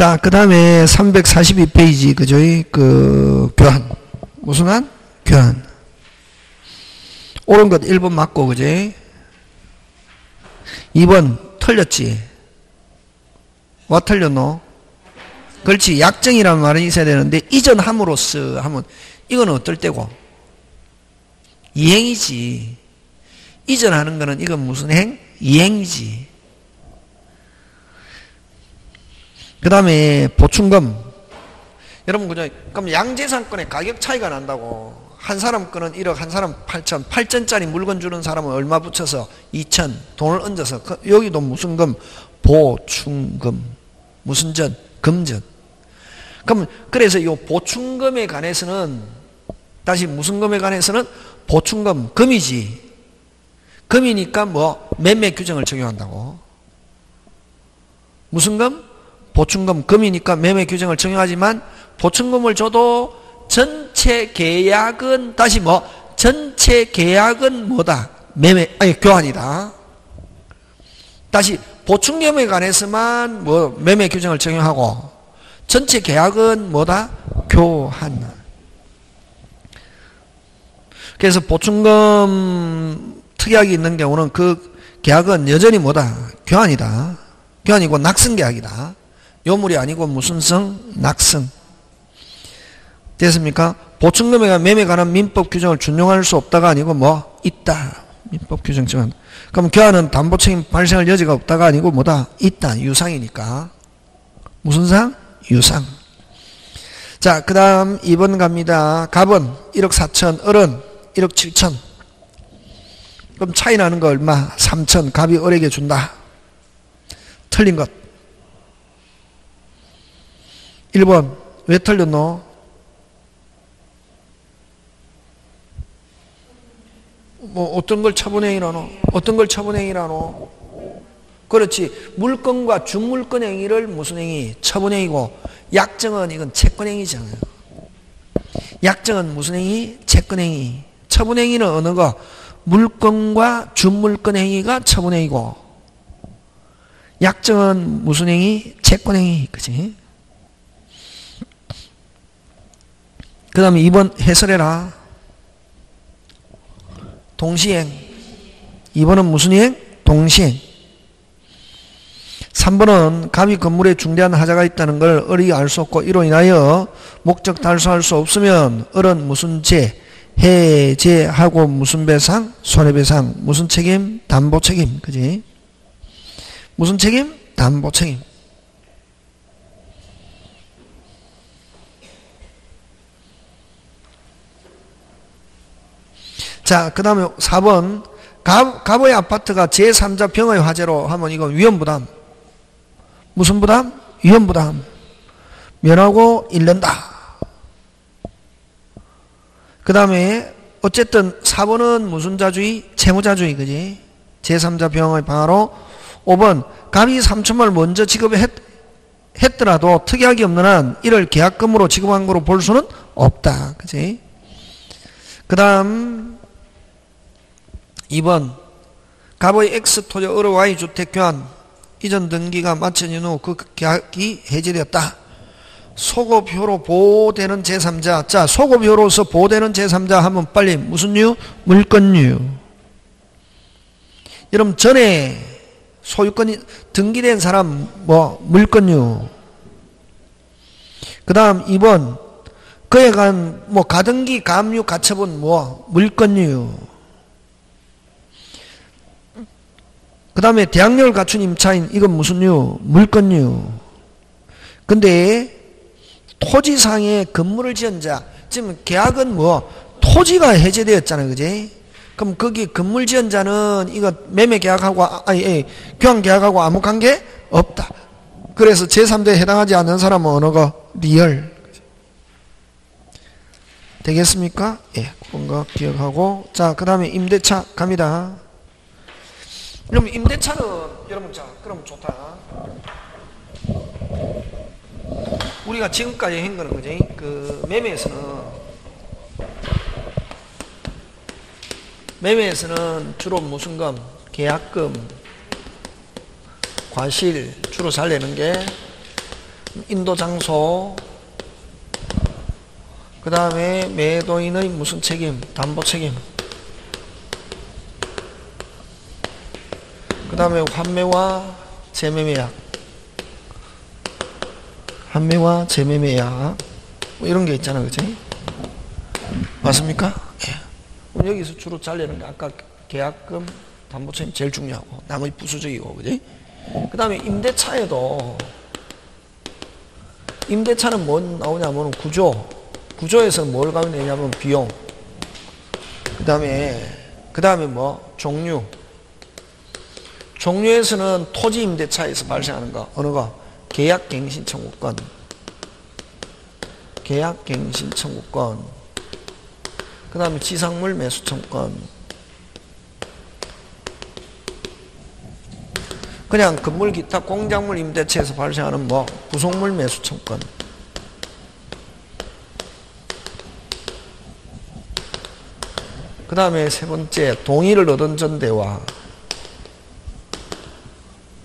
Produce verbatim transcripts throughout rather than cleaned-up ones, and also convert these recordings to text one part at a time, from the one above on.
자, 그 다음에 삼백사십이 페이지, 그죠? 그, 교환. 무슨 안? 교환. 옳은 것 일 번 맞고, 그죠? 이 번 틀렸지? 와 틀렸노? 그렇지. 약정이라는 말이 있어야 되는데, 이전함으로써 하면, 이건 어떨 때고? 이행이지. 이전하는 거는 이건 무슨 행? 이행이지. 그 다음에 보충금. 여러분 그죠? 그럼 양재산권의 가격 차이가 난다고. 한 사람 거는 일억, 한 사람 팔천, 팔천짜리 물건 주는 사람은 얼마 붙여서 이천 돈을 얹어서 그, 여기도 무슨 금? 보충금. 무슨 전? 금전. 그럼 그래서 이 보충금에 관해서는 다시 무슨 금에 관해서는 보충금 금이지. 금이니까 뭐 매매 규정을 적용한다고. 무슨 금? 보충금 금이니까 매매 규정을 적용하지만 보충금을 줘도 전체 계약은 다시 뭐 전체 계약은 뭐다? 매매 아니 교환이다. 다시 보충금에 관해서만 뭐 매매 규정을 적용하고 전체 계약은 뭐다? 교환. 그래서 보충금 특약이 있는 경우는 그 계약은 여전히 뭐다? 교환이다. 교환이고 낙승계약이다. 요물이 아니고 무슨 승? 낙승. 됐습니까? 보충금에 매매 관한 민법 규정을 준용할 수 없다가 아니고 뭐? 있다. 민법 규정지만. 그럼 교환은 담보 책임 발생할 여지가 없다가 아니고 뭐다? 있다. 유상이니까. 무슨 상? 유상. 자, 그 다음 이 번 갑니다. 갑은 일억 사천, 을은 일억 칠천. 그럼 차이 나는 거 얼마? 삼천. 갑이 을에게 준다. 틀린 것. 일 번 왜 틀렸노? 뭐 어떤 걸 처분행위라노? 어떤 걸 처분행위라노? 그렇지. 물건과 준물건 행위를 무슨 행위? 처분행위고 약정은 이건 채권행위잖아요. 약정은 무슨 행위? 채권행위. 처분행위는 어느 거? 물건과 준물건 행위가 처분행위고 약정은 무슨 행위? 채권행위. 그치? 그 다음에 이 번 해설해라. 동시행. 이 번은 무슨 행? 동시행. 삼 번은 갑이 건물에 중대한 하자가 있다는 걸 을이 알 수 없고 이로 인하여 목적 달성할 수 없으면 을은 무슨 죄? 해제하고 무슨 배상? 손해배상. 무슨 책임? 담보 책임. 그지? 무슨 책임? 담보 책임. 자, 그 다음에 사 번 갑, 갑의 아파트가 제삼자 병의 화재로 하면 이건 위험부담. 무슨 부담? 위험부담. 면하고 잃는다. 그 다음에 어쨌든 사 번은 무슨 자주의? 채무자주의. 그지? 제삼자 병의 방화로. 오 번 갑이 삼천만을 먼저 지급했, 했더라도 특약이 없는 한 이를 계약금으로 지급한 거로 볼 수는 없다. 그지? 그 다음 이 번 갑의 X 토지 을의 Y 주택 교환 이전 등기가 마쳐진 후 그 계약이 해지되었다. 소급효로 보호되는 제삼자. 자, 소급효로서 보호되는 제삼자 하면 빨리 무슨 유? 물권유. 여러분 전에 소유권이 등기된 사람 뭐 물권유. 그 다음 이 번 그에 관한 뭐 가등기 가압류 가처분 뭐 물권유. 그 다음에 대항력을 갖춘 임차인 이건 무슨 유? 물권유. 근데 토지상에 건물을 지은 자. 지금 계약은 뭐 토지가 해제되었잖아요. 그지? 그럼 거기 건물 지은 자는 이거 매매 계약하고 아니, 아니 교환 계약하고 아무 관계 없다. 그래서 제삼자에 해당하지 않는 사람은 어느 거? 리얼. 되겠습니까? 예, 그런 거 기억하고. 자, 그 다음에 임대차 갑니다. 그럼 임대차는 여러분 자 그럼 좋다. 우리가 지금까지 한 거는 그지? 그 매매에서는 매매에서는 주로 무슨 금? 계약금, 과실 주로 살리는 게 인도 장소, 그 다음에 매도인의 무슨 책임, 담보 책임, 그 다음에 환매와 재매매약, 환매와 재매매약 뭐 이런 게 있잖아요, 그치? 맞습니까? 예. 여기서 주로 잘리는 게 아까 계약금, 담보 책임 제일 중요하고 나머지 부수적이고, 그치? 그 다음에 임대차에도 임대차는 뭔 나오냐면 구조, 구조에서는 뭘 가느냐면 비용, 그 다음에 그 다음에 뭐 종류, 종류에서는 토지 임대차에서 발생하는 거 어느 거 계약갱신청구권, 계약갱신청구권, 그 다음에 지상물 매수청구권. 그냥 건물 기타 공작물 임대차에서 발생하는 뭐 부속물 매수 청구권, 그 다음에 세 번째 동의를 얻은 전대와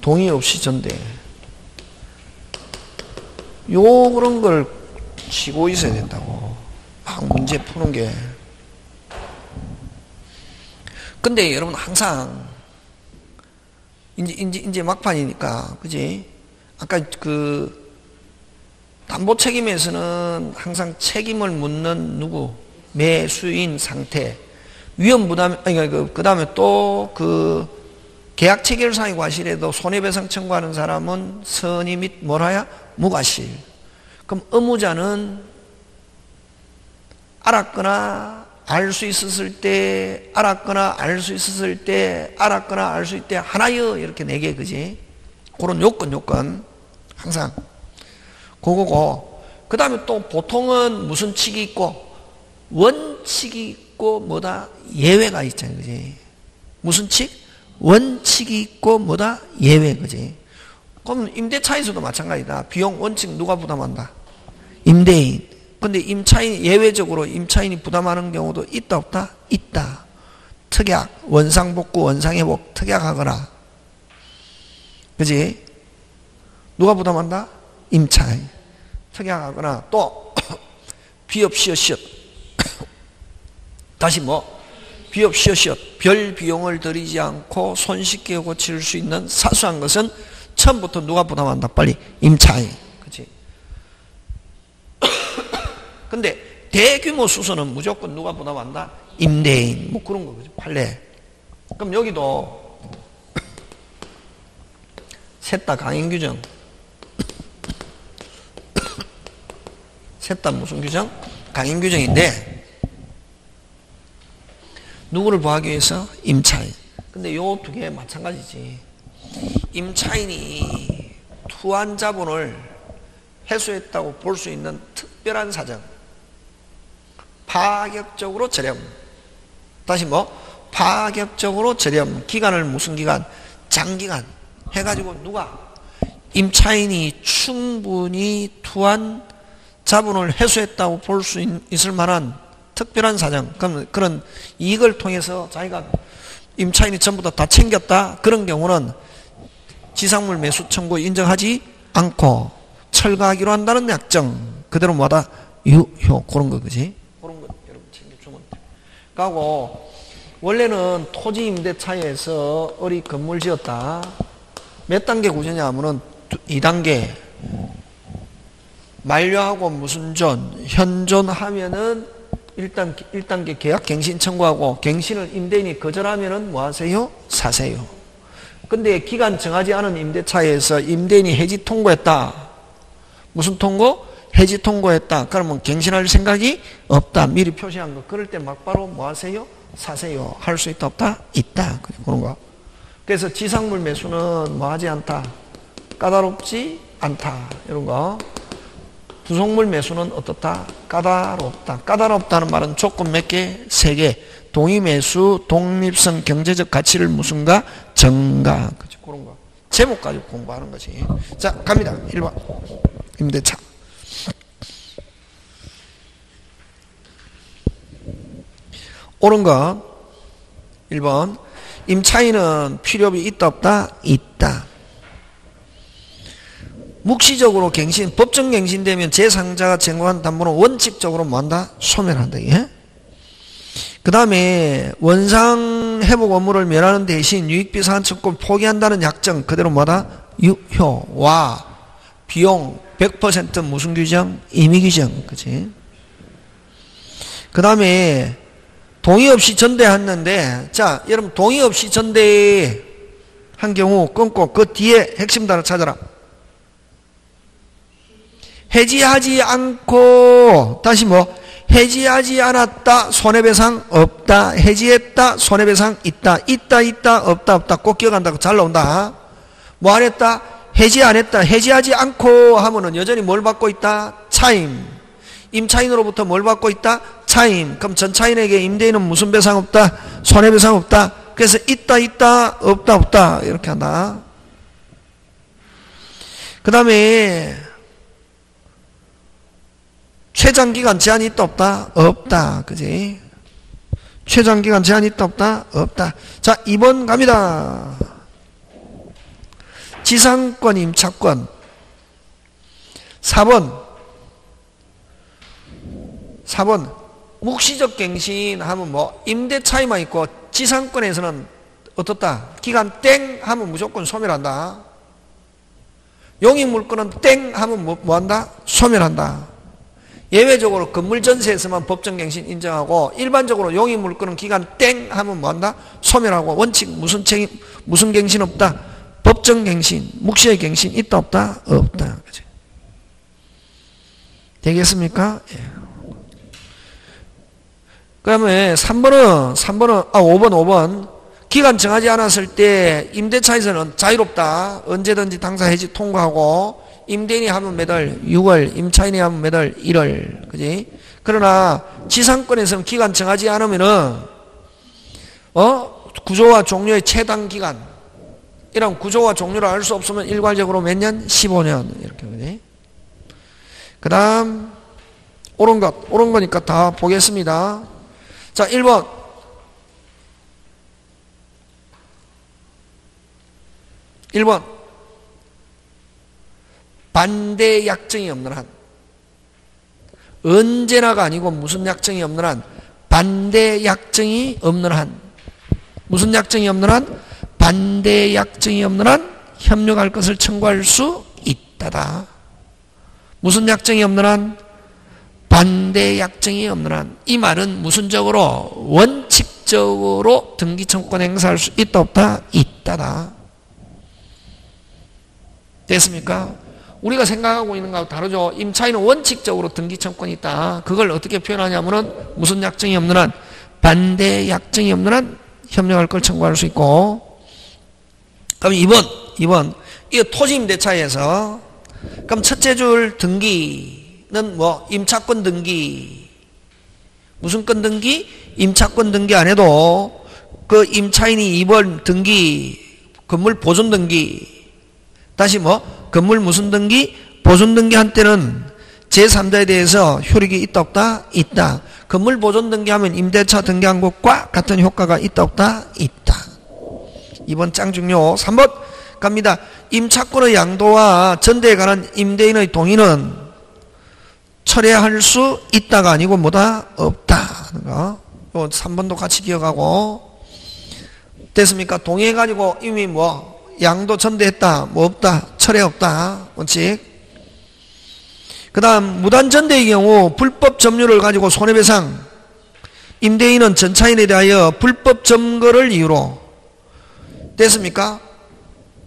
동의 없이 전대, 요 그런 걸 치고 있어야 된다고 막 문제 푸는 게. 근데 여러분 항상 이제, 이제, 이제 막판이니까, 그지? 아까 그, 담보 책임에서는 항상 책임을 묻는 누구? 매수인 상태. 위험 부담, 아니, 그, 그 다음에 또 그, 계약 체결상의 과실에도 손해배상 청구하는 사람은 선의 및 뭐라야? 무과실. 그럼 의무자는 알았거나, 알 수 있었을 때, 알았거나, 알 수 있었을 때, 알았거나, 알 수 있을 때, 하나여, 이렇게 네 개, 그지? 그런 요건, 요건. 항상. 그거고. 그 다음에 또 보통은 무슨 칙이 있고, 원칙이 있고, 뭐다? 예외가 있잖아요, 그지? 무슨 칙? 원칙이 있고, 뭐다? 예외, 그지? 그럼 임대차에서도 마찬가지다. 비용, 원칙 누가 부담한다? 임대인. 근데 임차인 예외적으로 임차인이 부담하는 경우도 있다 없다? 있다. 특약, 원상복구, 원상회복, 특약하거나, 그지? 누가 부담한다? 임차인. 특약하거나 또 비업, 시업, 시업 다시 뭐 비업, 시업, 시업 별 비용을 들이지 않고 손쉽게 고칠 수 있는 사소한 것은 처음부터 누가 부담한다? 빨리 임차인, 그지? 근데 대규모 수소는 무조건 누가 부담한다? 임대인. 뭐 그런 거죠, 판례. 그럼 여기도 셋 다 강행 규정, 셋 다 무슨 규정? 강행 규정인데 누구를 보호하기 위해서? 임차인. 근데 요 두 개 마찬가지지. 임차인이 투한 자본을 회수했다고 볼 수 있는 특별한 사정, 파격적으로 저렴. 다시 뭐? 파격적으로 저렴. 기간을 무슨 기간? 장기간 해가지고 누가? 임차인이 충분히 투한 자본을 회수했다고 볼 수 있을 만한 특별한 사정. 그럼 그런 이익을 통해서 자기가 임차인이 전부 다, 다 챙겼다. 그런 경우는 지상물 매수 청구 인정하지 않고 철거하기로 한다는 약정. 그대로 뭐다? 유효. 그런 거, 그지? 가고 원래는 토지 임대차에서 어리 건물 지었다. 몇 단계 구조냐 하면은 이 단계 만료하고 무슨 존, 현존 하면은 일단 일 단계 계약 갱신 청구하고, 갱신을 임대인이 거절하면은 뭐 하세요? 사세요. 근데 기간 정하지 않은 임대차에서 임대인이 해지 통고했다. 무슨 통고? 해지 통고했다. 그러면 갱신할 생각이 없다. 미리 표시한 거. 그럴 때 막바로 뭐 하세요? 사세요. 할 수 있다 없다? 있다. 그런 거. 그래서 지상물 매수는 뭐 하지 않다? 까다롭지 않다. 이런 거. 부속물 매수는 어떻다? 까다롭다. 까다롭다는 말은 조건 몇 개? 세 개. 동의 매수, 독립성, 경제적 가치를 무슨가? 정가. 그치, 그런 거. 제목 가지고 공부하는 거지. 자, 갑니다. 일 번. 임대차. 옳은 건 일 번. 임차인은 필요비 있다 없다? 있다. 묵시적으로 갱신, 법정 갱신되면 제삼자가 제공한 담보는 원칙적으로 뭐한다? 소멸한다. 예? 그 다음에 원상 회복 업무를 면하는 대신 유익비 산책권 포기한다는 약정 그대로 뭐다? 유효와 비용 백 퍼센트 무슨 규정? 임의 규정. 그치? 그 다음에 동의 없이 전대했는데, 자 여러분 동의 없이 전대한 경우 끊고 그 뒤에 핵심 단어 찾아라. 해지하지 않고, 다시 뭐 해지하지 않았다 손해배상 없다, 해지했다 손해배상 있다, 있다 있다 없다 없다, 꼭 기억한다고 잘 나온다. 뭐 안 했다? 해지 안 했다. 해지하지 않고 하면은 여전히 뭘 받고 있다? 차임. 임차인으로부터 뭘 받고 있다? 차임. 그럼 전차인에게 임대인은 무슨 배상 없다? 손해배상 없다. 그래서 있다 있다 없다 없다 이렇게 한다. 그 다음에 최장기간 제한이 있다 없다? 없다. 그지? 최장기간 제한이 있다 없다? 없다. 자, 이 번 갑니다. 지상권 임차권. 사 번. 사 번. 묵시적 갱신 하면 뭐 임대 차이만 있고 지상권에서는 어떻다? 기간 땡 하면 무조건 소멸한다. 용익물권은 땡 하면 뭐, 뭐 한다? 소멸한다. 예외적으로 건물전세에서만 법정갱신 인정하고, 일반적으로 용익물권은 기간 땡 하면 뭐한다? 소멸하고, 원칙 무슨 책임 무슨 갱신 없다? 법정갱신, 묵시의 갱신 있다 없다? 없다. 그치? 되겠습니까? 예. 그다음에 삼 번은 삼 번은 아 오 번 오 번 기간 정하지 않았을 때 임대차에서는 자유롭다. 언제든지 당사 해지 통과하고, 임대인이 하면 매달 육 월, 임차인이 하면 매달 일 월. 그지? 그러나 지상권에서는 기간 정하지 않으면은 어? 구조와 종료의 최단 기간. 이런 구조와 종료를 알 수 없으면 일괄적으로 몇 년? 십오 년. 이렇게. 그지? 그다음 옳은 것, 옳은 거니까 다 보겠습니다. 자, 일 번. 일 번. 반대 약정이 없는 한, 언제나가 아니고 무슨 약정이 없는 한, 반대 약정이 없는 한, 무슨 약정이 없는 한, 반대 약정이 없는 한 협력할 것을 청구할 수 있다다. 무슨 약정이 없는 한, 반대 약정이 없는 한. 이 말은 무슨적으로 원칙적으로 등기 청구권 행사할 수 있다 없다? 있다다. 됐습니까? 우리가 생각하고 있는 것하고 다르죠. 임차인은 원칙적으로 등기청구권이 있다. 그걸 어떻게 표현하냐면은 무슨 약정이 없는 한, 반대 약정이 없는 한 협력할 걸 청구할 수 있고. 그럼 이 번, 이 번. 이거 토지임대차에서. 그럼 첫째 줄 등기는 뭐 임차권 등기. 무슨 건 등기? 임차권 등기 안 해도 그 임차인이 이 번 등기, 건물 보존 등기. 다시 뭐 건물 무슨 등기? 보존 등기 한 때는 제삼자에 대해서 효력이 있다 없다? 있다. 건물 보존 등기하면 임대차 등기한 것과 같은 효과가 있다 없다? 있다. 이번 짱 중요. 삼 번 갑니다. 임차권의 양도와 전대에 관한 임대인의 동의는 철회할 수 있다가 아니고 뭐다? 없다 하는 거. 삼 번도 같이 기억하고. 됐습니까? 동의해가지고 이미 뭐 양도 전대했다. 뭐 없다. 철회 없다. 원칙. 그 다음 무단 전대의 경우 불법 점유를 가지고 손해배상. 임대인은 전차인에 대하여 불법 점거를 이유로. 됐습니까?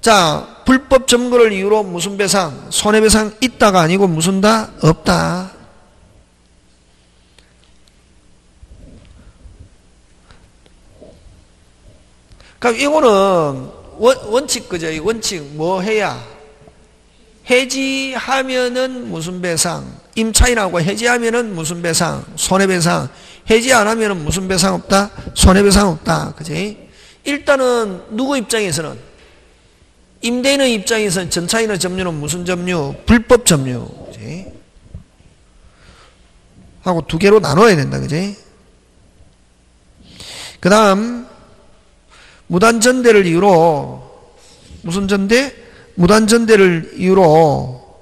자, 불법 점거를 이유로 무슨 배상? 손해배상 있다가 아니고 무슨 다? 없다. 그럼 이거는 원, 원칙, 그죠? 이 원칙, 뭐 해야? 해지하면은 무슨 배상? 임차인하고 해지하면은 무슨 배상? 손해배상. 해지 안 하면은 무슨 배상 없다? 손해배상 없다. 그지? 일단은, 누구 입장에서는? 임대인의 입장에서는 전차인의 점유는 무슨 점유? 불법 점유. 그지? 하고 두 개로 나눠야 된다. 그지? 그 다음, 무단 전대를 이유로 무슨 전대? 무단 전대를 이유로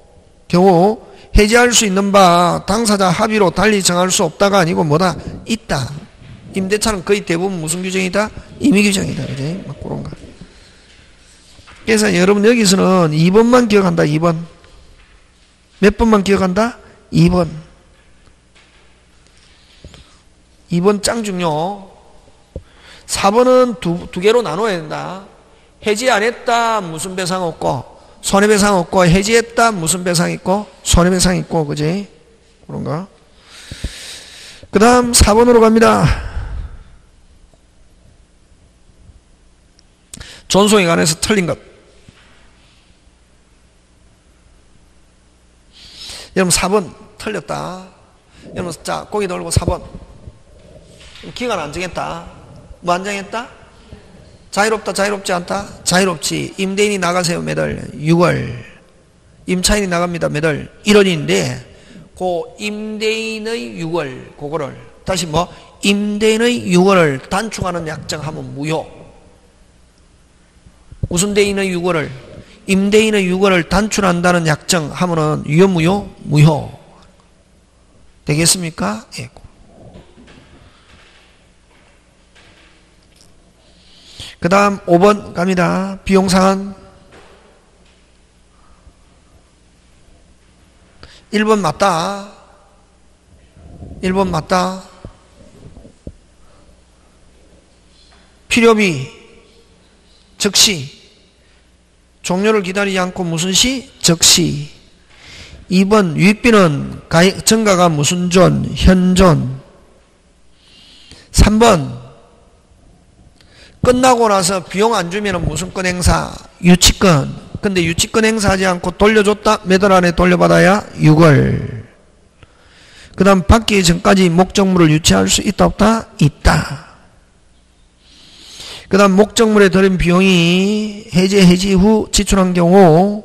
겨우 해제할 수 있는 바 당사자 합의로 달리 정할 수 없다가 아니고 뭐다? 있다. 임대차는 거의 대부분 무슨 규정이다? 임의 규정이다. 그지? 막 그런 거. 그래서 여러분 여기서는 이 번만 기억한다. 이 번. 몇 번만 기억한다? 이 번. 이 번 짱 중요. 사 번은 두, 두 개로 나눠야 된다. 해지 안 했다 무슨 배상 없고, 손해배상 없고, 해지했다 무슨 배상 있고, 손해배상 있고, 그지? 그런가? 그 다음 사 번으로 갑니다. 존속에 관해서 틀린 것. 여러분 사 번 틀렸다. 여러분 자 고기 돌고 사 번. 기간 안 정했다. 뭐 안 정했다? 자유롭다 자유롭지 않다? 자유롭지. 임대인이 나가세요. 매달 육 월. 임차인이 나갑니다. 매달 일 월인데 그 임대인의 육 월 그거를 다시 뭐 임대인의 육 월을 단축하는 약정하면 무효. 무슨 대인의 육 월을 임대인의 육 월을 단출한다는 약정 하면은 유효 무효? 무효. 되겠습니까? 예. 그 다음 오 번 갑니다. 비용상한 일 번 맞다. 일 번 맞다. 필요비 즉시 종료를 기다리지 않고 무슨 시? 즉시. 이 번 유익비는 가액 증가가 무슨 존? 현존. 삼 번 끝나고 나서 비용 안 주면 무슨 권 행사? 유치권. 근데 유치권 행사하지 않고 돌려줬다? 몇 월 안에 돌려받아야? 육 월. 그 다음 받기 전까지 목적물을 유치할 수 있다 없다? 있다. 그 다음 목적물에 들인 비용이 해제 해지 후 지출한 경우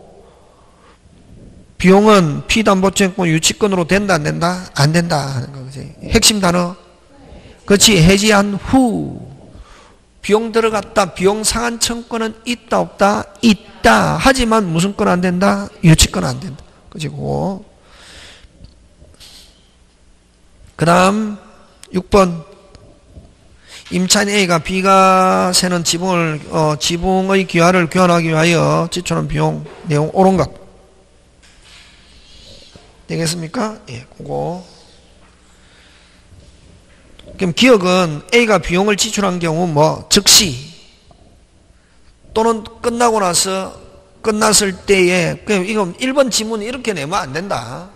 비용은 피담보증권 유치권으로 된다 안 된다? 안 된다 하는 거지. 핵심 단어 그렇지. 해지한 후 비용 들어갔다. 비용 상한 청구권은 있다 없다? 있다. 하지만 무슨 건 안 된다? 유치권 안 된다. 그렇지. 그 다음 육 번 임차인 A가 B가 세는 지붕을, 어, 지붕의 기와를 교환하기 위하여 지출한 비용, 내용, 옳은 것. 되겠습니까? 예, 그거. 그럼 기억은 A가 비용을 지출한 경우 뭐, 즉시, 또는 끝나고 나서, 끝났을 때에, 그럼 이건 일 번 지문 이렇게 내면 안 된다.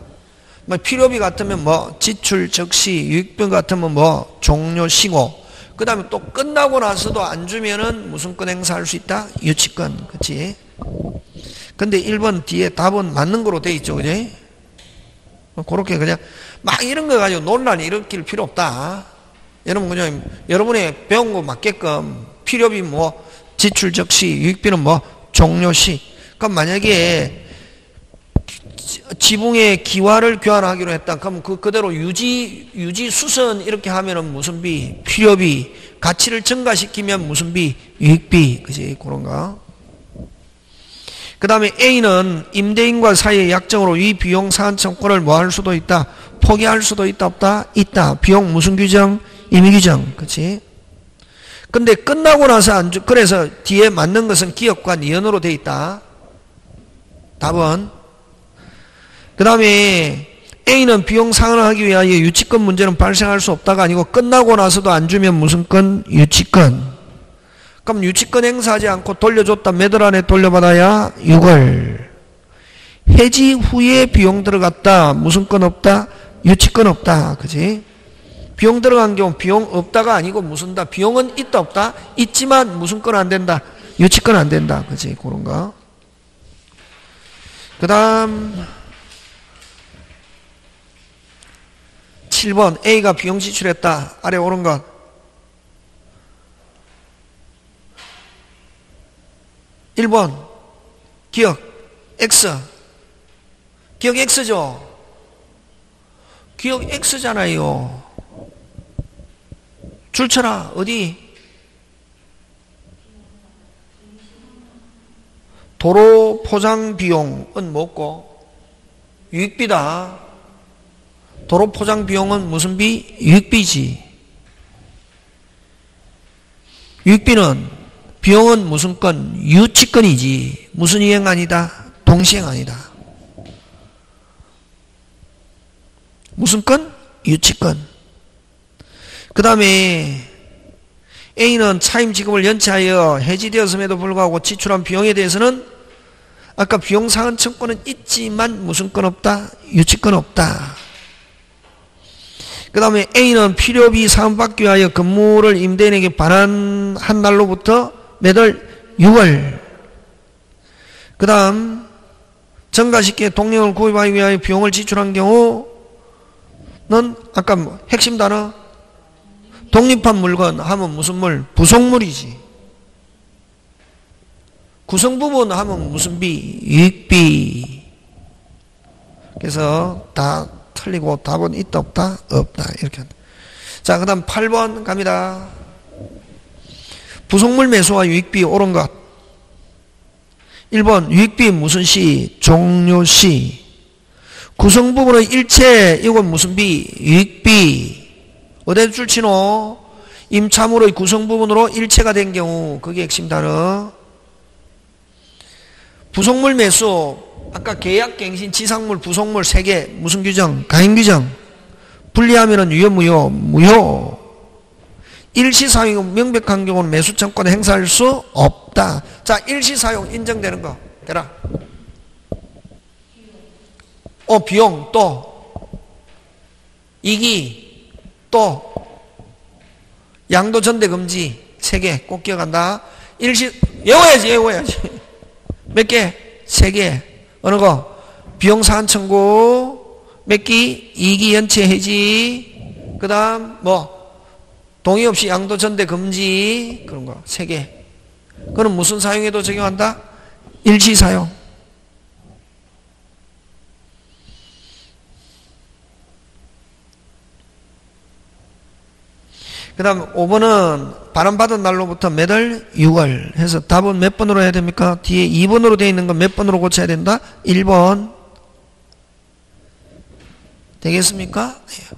뭐, 필요비 같으면 뭐, 지출 즉시, 유익비 같으면 뭐, 종료 시고, 그 다음에 또 끝나고 나서도 안 주면은 무슨 권 행사할 수 있다? 유치권. 그치? 근데 일 번 뒤에 답은 맞는 거로 돼 있죠. 그지? 그렇게 그냥 막 이런 거 가지고 논란이 일으킬 필요 없다. 여러분 그냥 여러분의 배운 거 맞게끔 필요비 뭐 지출 즉시 유익비는 뭐 종료시. 그럼 만약에 지붕의 기와를 교환하기로 했다. 그럼 그 그대로 유지, 유지 수선 이렇게 하면은 무슨 비? 필요비. 가치를 증가시키면 무슨 비? 유익비. 그지? 그런가? 그 다음에 A는 임대인과 사이의 약정으로 이 비용 상한 청구권을 뭐 할 수도 있다? 포기할 수도 있다? 없다? 있다. 비용 무슨 규정? 임의 규정. 그치? 근데 끝나고 나서 안 주, 그래서 뒤에 맞는 것은 기업과 니은으로 돼 있다. 답은? 그 다음에 A는 비용 상환을 하기 위하여 유치권 문제는 발생할 수 없다가 아니고 끝나고 나서도 안 주면 무슨 건? 유치권. 그럼 유치권 행사하지 않고 돌려줬다. 몇 월 안에 돌려받아야? 육 월. 해지 후에 비용 들어갔다. 무슨 건 없다? 유치권 없다. 그지? 비용 들어간 경우 비용 없다가 아니고 무슨 다? 비용은 있다 없다? 있지만 무슨 건 안 된다? 유치권 안 된다. 그지? 그런가? 그 다음 칠 번 A가 비용 지출했다. 아래 옳은 것. 일 번 기억 X. 기억 X죠. 기억 X잖아요. 줄쳐라. 어디? 도로 포장 비용은 뭐고 유익비다. 도로 포장 비용은 무슨 비? 유익비지. 유익비는 비용은 무슨 건? 유치건이지. 무슨 이행 아니다? 동시행 아니다. 무슨 건? 유치건. 그 다음에 A는 차임 지급을 연체하여 해지되었음에도 불구하고 지출한 비용에 대해서는 아까 비용 상환 청구권은 있지만 무슨 건 없다? 유치권 없다. 그 다음에 A는 필요비 상환받기 위하여 근무를 임대인에게 반환한 날로부터 매달 유월. 그 다음 정가시기에 동력을 구입하기 위하여 비용을 지출한 경우는 아까 뭐 핵심 단어 독립한 물건 하면 무슨 물? 부속물이지. 구성부분 하면 무슨 비? 유익비. 그래서 다 틀리고 답은 있다 없다? 없다. 이렇게 한다. 자, 그 다음 팔 번 갑니다. 부속물 매수와 유익비 옳은 것. 일 번 유익비 무슨 시? 종료시. 구성부분의 일체 이건 무슨 비? 유익비. 어디에 줄치노? 임차물의 구성부분으로 일체가 된 경우 그게 핵심 단어. 부속물 매수, 아까 계약, 갱신, 지상물, 부속물 세 개 무슨 규정? 가임 규정. 분리하면 유효, 무효? 무효. 일시사용 명백한 경우는 매수청권을 행사할 수 없다. 자, 일시사용 인정되는 거 대라. 어, 비용 또 이기 또 양도 전대 금지 세 개 꼭 기억한다. 일시 외워야지 외워야지. 몇 개? 세 개. 어느 거? 비용 상환 청구. 몇 기? 이기 연체 해지. 그 다음, 뭐, 동의 없이 양도 전대 금지. 그런 거. 세 개. 그건 무슨 사용에도 적용한다? 일시 사용. 그 다음 오 번은 반환받은 날로부터 매달 유월 해서 답은 몇 번으로 해야 됩니까? 뒤에 이 번으로 되어 있는 건 몇 번으로 고쳐야 된다? 일 번 되겠습니까? 네.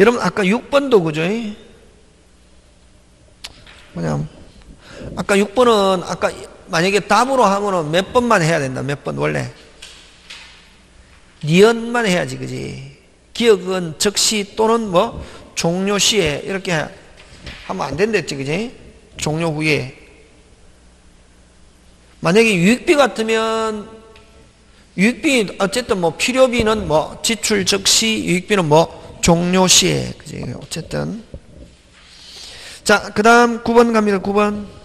여러분 아까 육 번도 그죠? 뭐냐 아까 육 번은 아까 만약에 답으로 하면은 몇 번만 해야 된다. 몇 번 원래 니은만 해야지, 그지? 기억은 즉시 또는 뭐, 종료 시에, 이렇게 하면 안 된댔지, 그지? 종료 후에. 만약에 유익비 같으면, 유익비, 어쨌든 뭐, 필요비는 뭐, 지출 즉시, 유익비는 뭐, 종료 시에, 그지? 어쨌든. 자, 그 다음 구 번 갑니다, 구 번.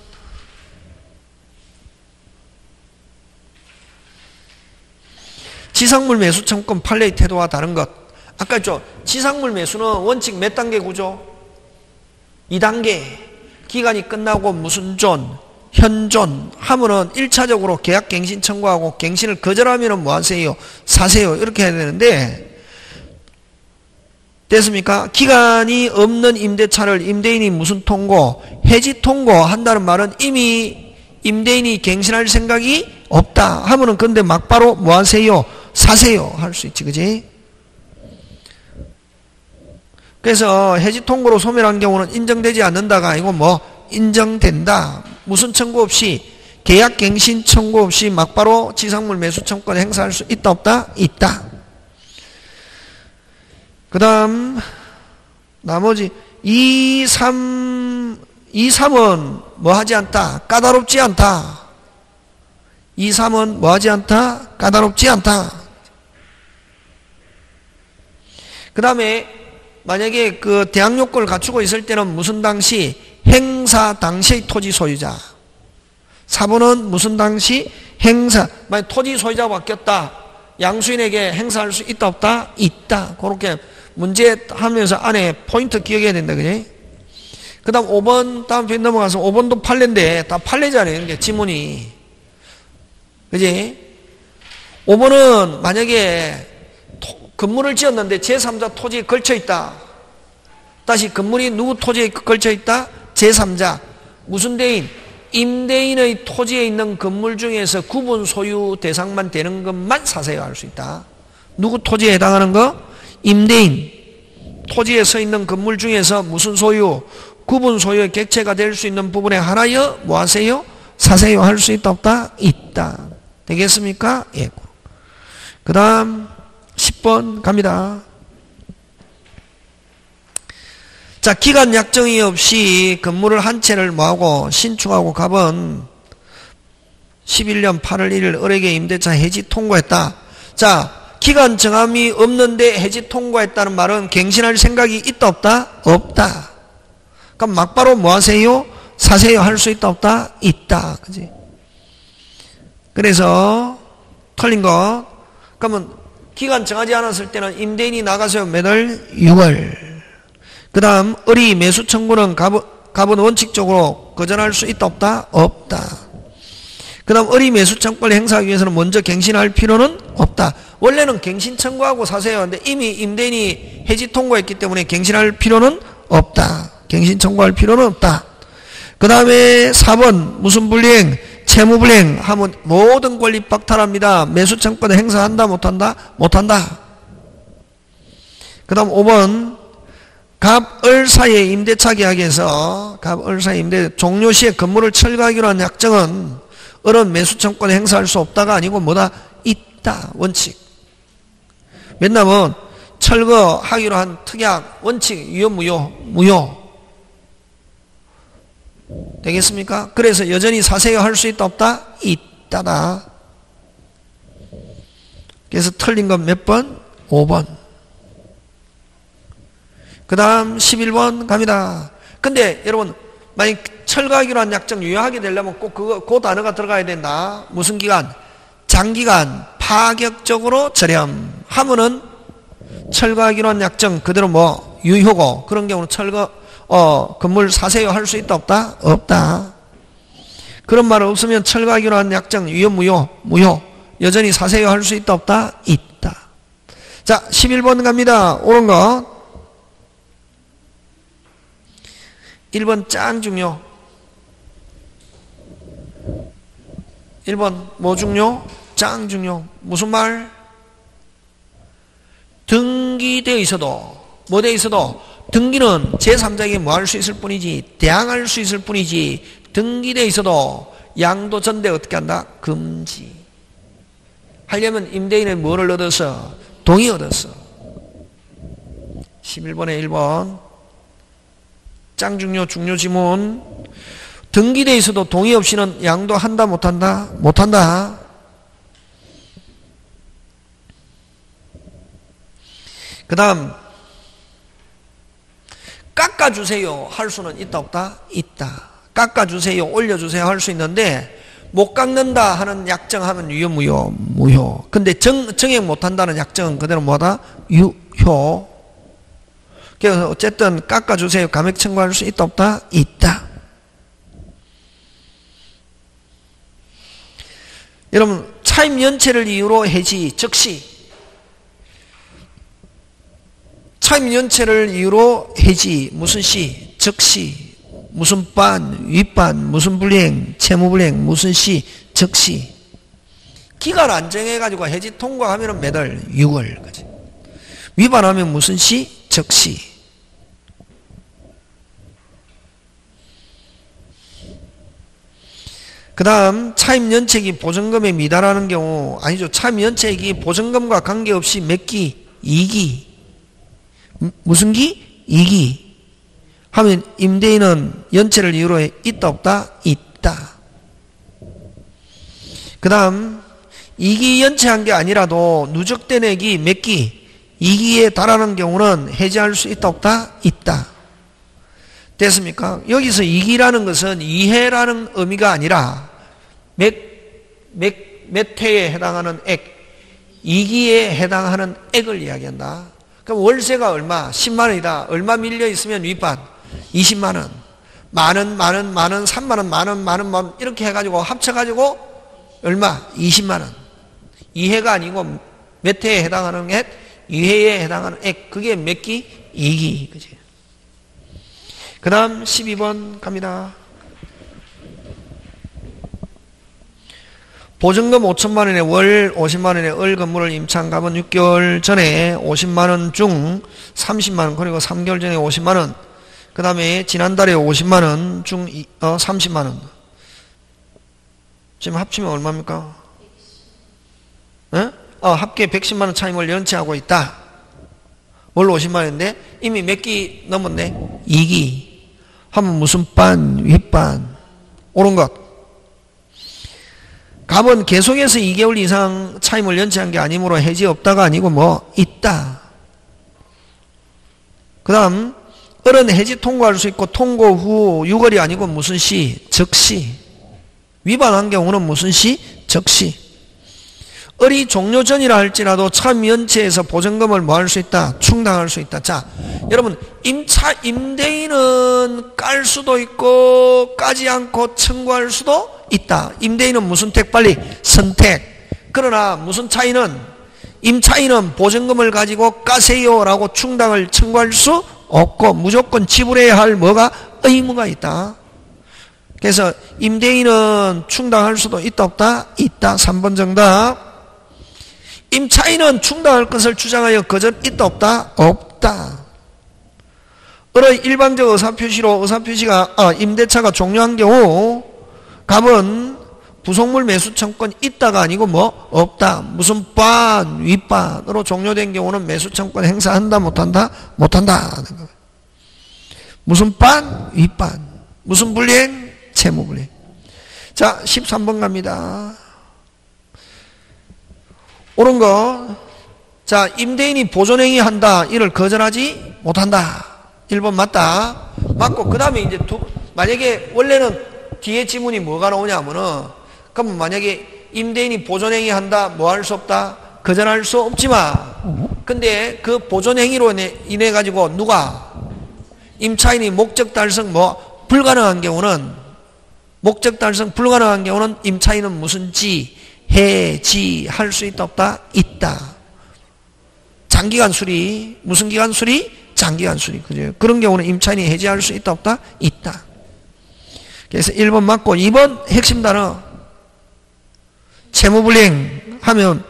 지상물 매수 청구권 판례의 태도와 다른 것. 아까 했죠. 지상물 매수는 원칙 몇 단계 구조? 이 단계. 기간이 끝나고 무슨 존, 현존 하면은 일 차적으로 계약 갱신 청구하고 갱신을 거절하면은 뭐 하세요? 사세요. 이렇게 해야 되는데 됐습니까? 기간이 없는 임대차를 임대인이 무슨 통고? 해지 통고한다는 말은 이미 임대인이 갱신할 생각이 없다 하면은 근데 막바로 뭐 하세요? 사세요 할 수 있지, 그지? 그래서 해지 통고로 소멸한 경우는 인정되지 않는다가 아니고 뭐 인정된다. 무슨 청구 없이 계약 갱신 청구 없이 막바로 지상물 매수 청구권 행사할 수 있다 없다? 있다. 그 다음 나머지 이, 삼, 이, 삼은 뭐 하지 않다? 까다롭지 않다. 이, 삼은 뭐 하지 않다? 까다롭지 않다. 그 다음에, 만약에 그 대항 요건을 갖추고 있을 때는 무슨 당시? 행사 당시의 토지 소유자. 사 번은 무슨 당시? 행사. 만약 토지 소유자가 바뀌었다. 양수인에게 행사할 수 있다, 없다? 있다. 그렇게 문제 하면서 안에 포인트 기억해야 된다, 그지? 그 다음 오 번, 다음 페이지 넘어가서 오 번도 판례인데, 다 판례잖아요. 이게 지문이. 그지? 오 번은 만약에 토, 건물을 지었는데 제삼자 토지에 걸쳐있다. 다시 건물이 누구 토지에 걸쳐있다? 제삼자. 무슨 대인? 임대인의 토지에 있는 건물 중에서 구분 소유 대상만 되는 것만 사세요 할 수 있다. 누구 토지에 해당하는 거? 임대인. 토지에 서 있는 건물 중에서 무슨 소유? 구분 소유의 객체가 될 수 있는 부분에 하나여 뭐 하세요? 사세요 할 수 있다 없다? 있다. 되겠습니까? 예. 그 다음 십 번 갑니다. 자, 기간 약정이 없이 건물을 한 채를 뭐하고 신축하고 갑은 십일 년 팔 월 일 일 을에게 임대차 해지 통과했다. 자, 기간 정함이 없는데 해지 통과했다는 말은 갱신할 생각이 있다 없다? 없다. 그럼 막바로 뭐 하세요? 사세요 할 수 있다 없다? 있다. 그지? 그래서 틀린 거. 그러면 기간 정하지 않았을 때는 임대인이 나가세요. 매달 유 월. 그 다음 을이 매수 청구는 갑은, 갑은 원칙적으로 거절할 수 있다 없다? 없다. 그 다음 을이 매수 청구를 행사하기 위해서는 먼저 갱신할 필요는 없다. 원래는 갱신 청구하고 사세요 하는데 이미 임대인이 해지 통과했기 때문에 갱신할 필요는 없다. 갱신 청구할 필요는 없다. 그 다음에 사 번 무슨 불이행? 채무불이행 하면 모든 권리 박탈합니다. 매수 청구를 행사한다 못한다? 못한다. 그 다음 오 번 갑을 사이의 임대차 계약에서 갑을 사이 임대 종료 시에 건물을 철거하기로 한 약정은 을은 매수 청구권을 행사할 수 없다가 아니고 뭐다? 있다. 원칙. 맨날은 철거하기로 한 특약 원칙 유효 무효 무효. 되겠습니까? 그래서 여전히 사세요 할 수 있다 없다? 있다다. 그래서 틀린 건 몇 번? 오 번. 그 다음 십일 번 갑니다. 근데 여러분 만약 철거하기로 한 약정 유효하게 되려면 꼭 그거, 그 단어가 들어가야 된다. 무슨 기간? 장기간 파격적으로 저렴하면은 철거하기로 한 약정 그대로 뭐 유효고 그런 경우는 철거 어 건물 사세요 할 수 있다 없다? 없다. 그런 말 없으면 철거하기로 한 약정 유효 무효? 무효. 여전히 사세요 할 수 있다 없다? 있다. 자 십일 번 갑니다. 옳은 거 일 번 짱 중요. 일 번 뭐 중요? 짱 중요. 무슨 말? 등기되어 있어도 뭐 되어 있어도 등기는 제삼자에게 뭐 할 수 있을 뿐이지 대항할 수 있을 뿐이지 등기되어 있어도 양도 전대 어떻게 한다? 금지. 하려면 임대인의 뭐를 얻어서? 동의 얻어서. 십일 번에 일 번 짱 중요, 중요 지문. 등기돼 있어도 동의 없이는 양도 한다, 못한다? 못한다. 그 다음, 깎아주세요 할 수는 있다, 없다? 있다. 깎아주세요, 올려주세요 할 수 있는데, 못 깎는다 하는 약정하면 유효, 무효, 무효. 근데 정, 정액 못한다는 약정은 그대로 뭐다? 유효. 그래서 어쨌든 깎아주세요. 감액 청구할 수 있다 없다? 있다. 여러분 차임 연체를 이유로 해지 즉시 차임 연체를 이유로 해지 무슨 시 즉시 무슨 반 윗반 무슨 불이행 채무불이행 무슨 시 즉시 기간 안 정해가지고 해지 통과하면 매달 유 월까지 위반하면 무슨 시 즉시 그 다음 차임연체액이 보증금에 미달하는 경우 아니죠. 차임연체액이 보증금과 관계없이 몇 기? 이 기. 무슨 기? 이 기 하면 임대인은 연체를 이유로 있다 없다? 있다. 그 다음 이 기 연체한 게 아니라도 누적된 액이 몇 기? 이 기에 달하는 경우는 해지할 수 있다 없다? 있다. 됐습니까? 여기서 이기라는 것은 이해라는 의미가 아니라 몇, 몇, 몇 회에 해당하는 액, 이기에 해당하는 액을 이야기한다. 그럼 월세가 얼마? 십만 원이다. 얼마 밀려 있으면 윗반? 이십만 원. 만원, 만원, 만원, 삼만 원, 만원, 만원, 만원 이렇게 해가지고 합쳐가지고 얼마? 이십만 원. 이해가 아니고 몇 회에 해당하는 액, 이해에 해당하는 액. 그게 몇 기? 이기. 그지? 그 다음 십이 번 갑니다. 보증금 오천만 원에 월, 오십만 원에 을 건물을 임차한 값은 육 개월 전에 오십만 원 중 삼십만 원, 그리고 삼 개월 전에 오십만 원, 그 다음에 지난달에 오십만 원 중 어, 삼십만 원. 지금 합치면 얼마입니까? 어? 어, 합계 백십만 원 차임을 연체하고 있다. 월 오십만 원인데 이미 몇 기 넘었네? 이 기. 하면 무슨 반, 윗반. 옳은 것. 갑은 계속해서 이 개월 이상 차임을 연체한 게 아니므로 해지 없다가 아니고 뭐 있다. 그 다음 을은 해지 통고할 수 있고 통고 후 육 월이 아니고 무슨 시? 즉시. 위반한 경우는 무슨 시? 즉시. 을이 종료 전이라 할지라도 차임 연체에서 보증금을 뭐 할 수 있다? 충당할 수 있다. 자, 여러분 임차 임대인은 깔 수도 있고 까지 않고 청구할 수도 있다. 임대인은 무슨 택? 빨리 선택. 그러나 무슨 차이는? 임차인은 보증금을 가지고 까세요라고 충당을 청구할 수 없고 무조건 지불해야 할 뭐가? 의무가 있다. 그래서 임대인은 충당할 수도 있다 없다? 있다. 삼 번 정답. 임차인은 충당할 것을 주장하여 거절 있다 없다? 없다. 을의 일방적 의사표시로 의사표시가 아, 임대차가 종료한 경우 갑은 부속물 매수 청권 있다가 아니고 뭐? 없다. 무슨 반, 윗반으로 종료된 경우는 매수 청권 행사한다 못한다? 못한다. 무슨 반, 윗반. 무슨 불이행? 채무불이행. 자, 십삼 번 갑니다. 옳은 거. 자, 임대인이 보존행위 한다. 이를 거절하지 못한다. 일 번 맞다. 맞고, 그 다음에 이제 두, 만약에 원래는 뒤에 지문이 뭐가 나오냐면은, 그럼 만약에 임대인이 보존행위 한다. 뭐 할 수 없다. 거절할 수 없지만, 근데 그 보존행위로 인해, 인해 가지고 누가, 임차인이 목적 달성 뭐, 불가능한 경우는, 목적 달성 불가능한 경우는 임차인은 무슨 지, 해지할 수 있다 없다? 있다. 장기간 수리. 무슨 기간 수리? 장기간 수리. 그죠? 그런 경우는 임차인이 해지할 수 있다 없다? 있다. 그래서 일 번 맞고 이 번 핵심 단어. 채무불이행 하면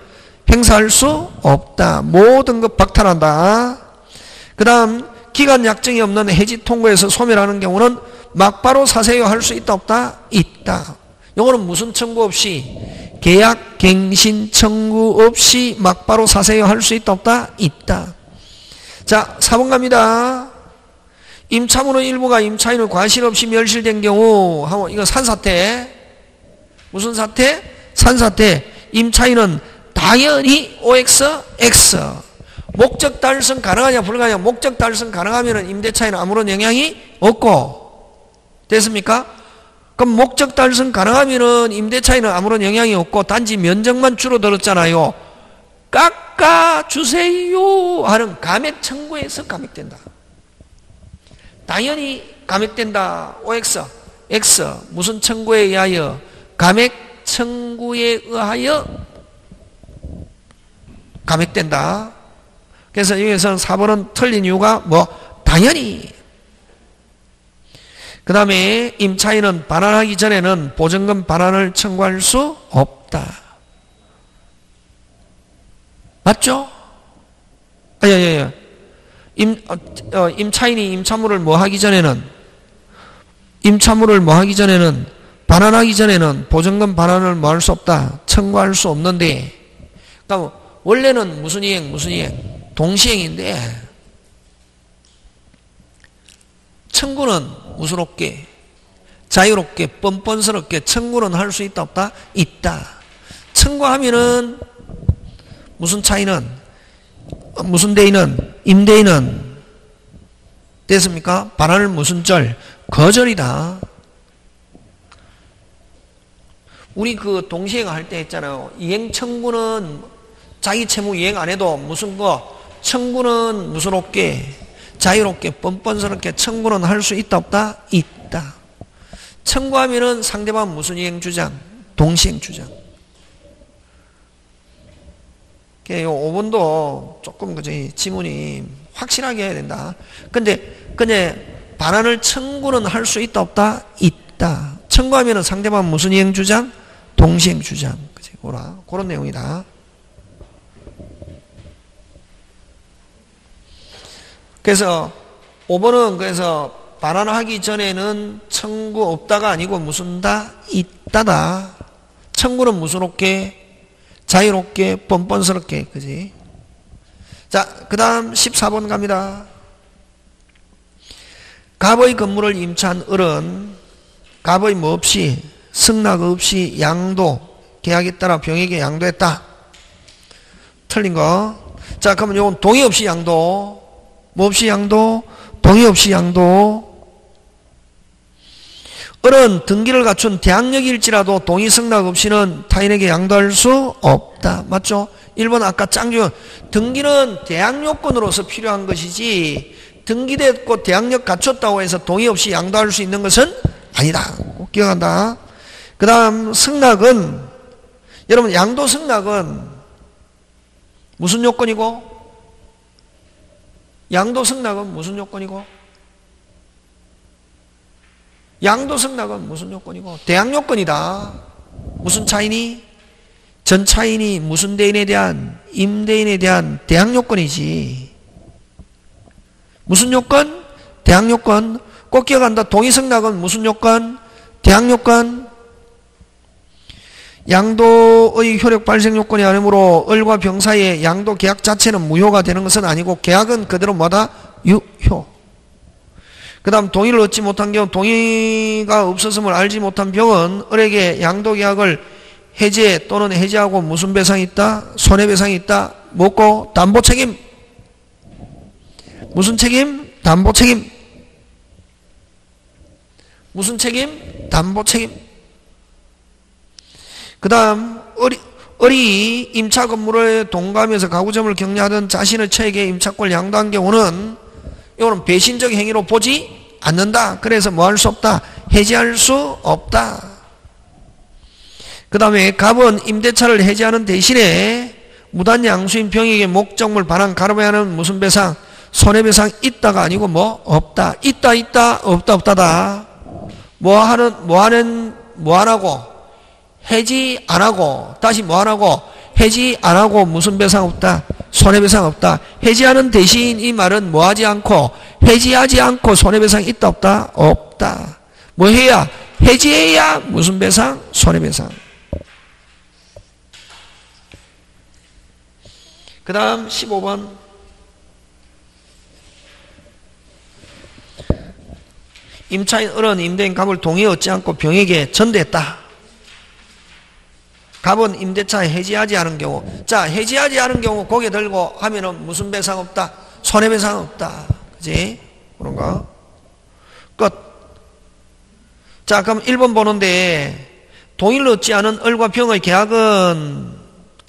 행사할 수 없다. 모든 것 박탈한다. 그 다음 기간 약정이 없는 해지 통고에서 소멸하는 경우는 막바로 사세요 할 수 있다 없다? 있다. 요거는 무슨 청구 없이? 계약, 갱신, 청구 없이 막바로 사세요 할 수 있다 없다? 있다. 자, 사 번 갑니다. 임차물의 일부가 임차인의 과실 없이 멸실된 경우, 이건 산사태. 무슨 사태? 산사태. 임차인은 당연히 오 엑스 엑스. 목적 달성 가능하냐 불가능하냐? 목적 달성 가능하면 임대차에는 아무런 영향이 없고. 됐습니까? 그럼 목적 달성 가능하면은 임대차에는 아무런 영향이 없고 단지 면적만 줄어들었잖아요. 깎아주세요 하는 감액 청구에서 감액된다. 당연히 감액된다. 오 엑스, X 무슨 청구에 의하여? 감액 청구에 의하여 감액된다. 그래서 여기서는 사 번은 틀린 이유가 뭐? 당연히. 그 다음에 임차인은 반환하기 전에는 보증금 반환을 청구할 수 없다. 맞죠? 아, 예, 예, 예. 임, 어, 어, 임차인이 임차물을 뭐 하기 전에는, 임차물을 뭐 하기 전에는, 반환하기 전에는 보증금 반환을 뭐 할 수 없다. 청구할 수 없는데, 그러니까 원래는 무슨 이행, 무슨 이행? 동시행인데, 청구는 우스롭게 자유롭게 뻔뻔스럽게 청구는 할 수 있다 없다? 있다. 청구하면은 무슨 차이는? 무슨 대인은? 임대인은 됐습니까? 반환을 무슨 절? 거절이다. 우리 그 동시행 할 때 했잖아요. 이행 청구는 자기 채무 이행 안 해도 무슨 거? 청구는 우스롭게 자유롭게 뻔뻔스럽게 청구는 할 수 있다 없다? 있다. 청구하면은 상대방 무슨 이행 주장? 동시행 주장. 이 오 번도 조금 그저 지문이 확실하게 해야 된다. 근데 그냥 반환을 청구는 할 수 있다 없다? 있다. 청구하면은 상대방 무슨 이행 주장? 동시행 주장. 그죠? 같이 오라. 그런 내용이다. 그래서 오 번은 그래서 발언하기 전에는 청구 없다가 아니고 무슨 다? 있다다. 청구는 무슨 없게? 자유롭게, 뻔뻔스럽게. 그지? 자, 그 다음 십사 번 갑니다. 갑의 건물을 임차한 을은 갑의 뭐 없이, 승낙 없이 양도, 계약에 따라 병에게 양도했다. 틀린 거. 자, 그러면 요건 동의 없이 양도. 뭐 없이 양도? 동의 없이 양도. 을은 등기를 갖춘 대항력일지라도 동의 승낙 없이는 타인에게 양도할 수 없다. 맞죠? 일 번 아까 짱준 등기는 대항요건으로서 필요한 것이지 등기됐고 대항력 갖췄다고 해서 동의 없이 양도할 수 있는 것은 아니다. 꼭 기억한다. 그 다음 승낙은 여러분 양도 승낙은 무슨 요건이고 양도 승낙은 무슨 요건이고 양도 승낙은 무슨 요건이고 대항 요건이다. 무슨 차이니? 전 차인이 무슨 대인에 대한 임대인에 대한 대항 요건이지. 무슨 요건? 대항 요건. 꼭 기억한다. 동의 승낙은 무슨 요건? 대항 요건. 양도의 효력 발생 요건이 아니므로 을과 병 사이의 양도 계약 자체는 무효가 되는 것은 아니고 계약은 그대로 뭐다? 유효. 그 다음 동의를 얻지 못한 경우 동의가 없었음을 알지 못한 병은 을에게 양도 계약을 해제 또는 해제하고 무슨 배상이 있다? 손해배상이 있다. 뭐고? 담보 책임. 무슨 책임? 담보 책임. 무슨 책임? 담보 책임. 그 다음 을이, 을이 임차 건물을 동감해서 가구점을 격려하던 자신의 처에게 임차권을 양도한 경우는 이거는 배신적 행위로 보지 않는다. 그래서 뭐 할 수 없다? 해지할 수 없다. 그 다음에 갑은 임대차를 해지하는 대신에 무단 양수인 병에게 목적물 반환 가로에 하는 무슨 배상? 손해배상 있다가 아니고 뭐? 없다. 있다 있다 없다 없다다. 뭐 하는 뭐 하는 뭐 하라고? 해지 안 하고 다시 뭐 하라고 해지 안 하고 무슨 배상 없다 손해배상 없다 해지하는 대신 이 말은 뭐 하지 않고 해지하지 않고 손해배상 있다 없다 없다 뭐 해야 해지해야 무슨 배상 손해배상 그 다음 십오 번 임차인 을은 임대인 갑을 동의 얻지 않고 병에게 전대했다. 갑은 임대차 해지하지 않은 경우 자 해지하지 않은 경우 고개 들고 하면은 무슨 배상 없다 손해배상 없다 그지 그런가 끝. 자 그럼 일 번 보는데 동의를 얻지 않은 을과 병의 계약은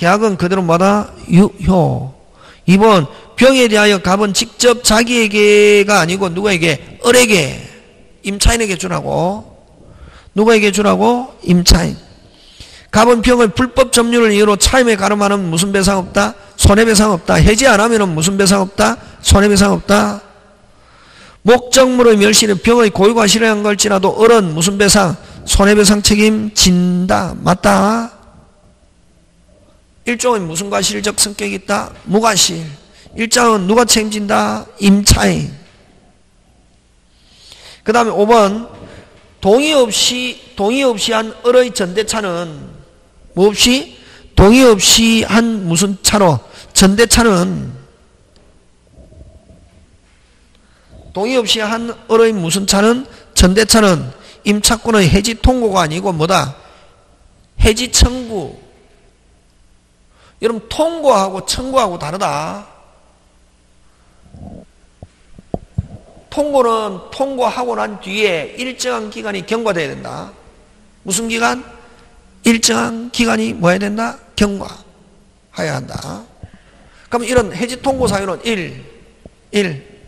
계약은 그대로 뭐다 유효. 이 번 병에 대하여 갑은 직접 자기에게가 아니고 누구에게 을에게 임차인에게 주라고 누구에게 주라고 임차인. 갑은 병의 불법 점유를 이유로 차임에 가름하는 무슨 배상 없다? 손해배상 없다. 해지 안 하면은 무슨 배상 없다? 손해배상 없다. 목적물의 멸실에 병의 고의가 실행한 걸지라도 을은 무슨 배상? 손해배상 책임 진다. 맞다. 일종의 무슨 과실적 성격이 있다? 무과실. 일장은 누가 책임진다? 임차인. 그 다음에 오 번. 동의 없이, 동의 없이 한 을의 전대차는 뭐 없이? 동의 없이 한 무슨 차로? 전대차는 동의 없이 한 을의 무슨 차는? 전대차는 임차권의 해지 통고가 아니고 뭐다? 해지 청구. 여러분 통고하고 청구하고 다르다. 통고는 통고하고 난 뒤에 일정한 기간이 경과돼야 된다. 무슨 기간? 일정한 기간이 뭐 해야 된다? 경과해야 한다. 그럼 이런 해지 통고 사유는 일, 일,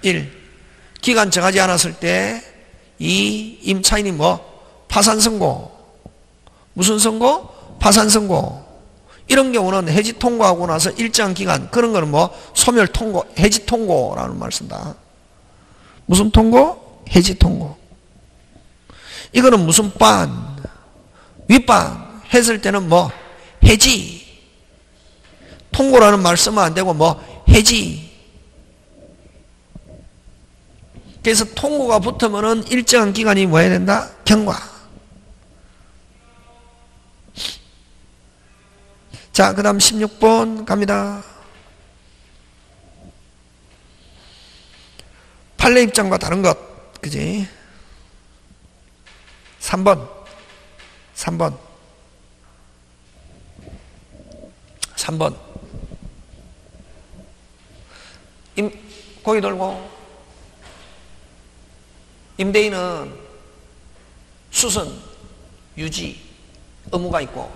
일. 기간 정하지 않았을 때 이 임차인이 뭐? 파산 선고. 무슨 선고? 파산 선고. 이런 경우는 해지 통고하고 나서 일정한 기간 그런 거는 뭐? 소멸 통고, 해지 통고라는 말 쓴다. 무슨 통고? 해지 통고. 이거는 무슨 반? 윗반. 했을 때는 뭐 해지, 통고라는 말 쓰면 안 되고 뭐 해지. 그래서 통고가 붙으면은 일정한 기간이 뭐 해야 된다? 경과. 자, 그 다음 십육 번 갑니다. 판례 입장과 다른 것, 그지? 삼 번, 삼 번, 삼 번. 임, 고기 돌고, 임대인은 수선, 유지 의무가 있고,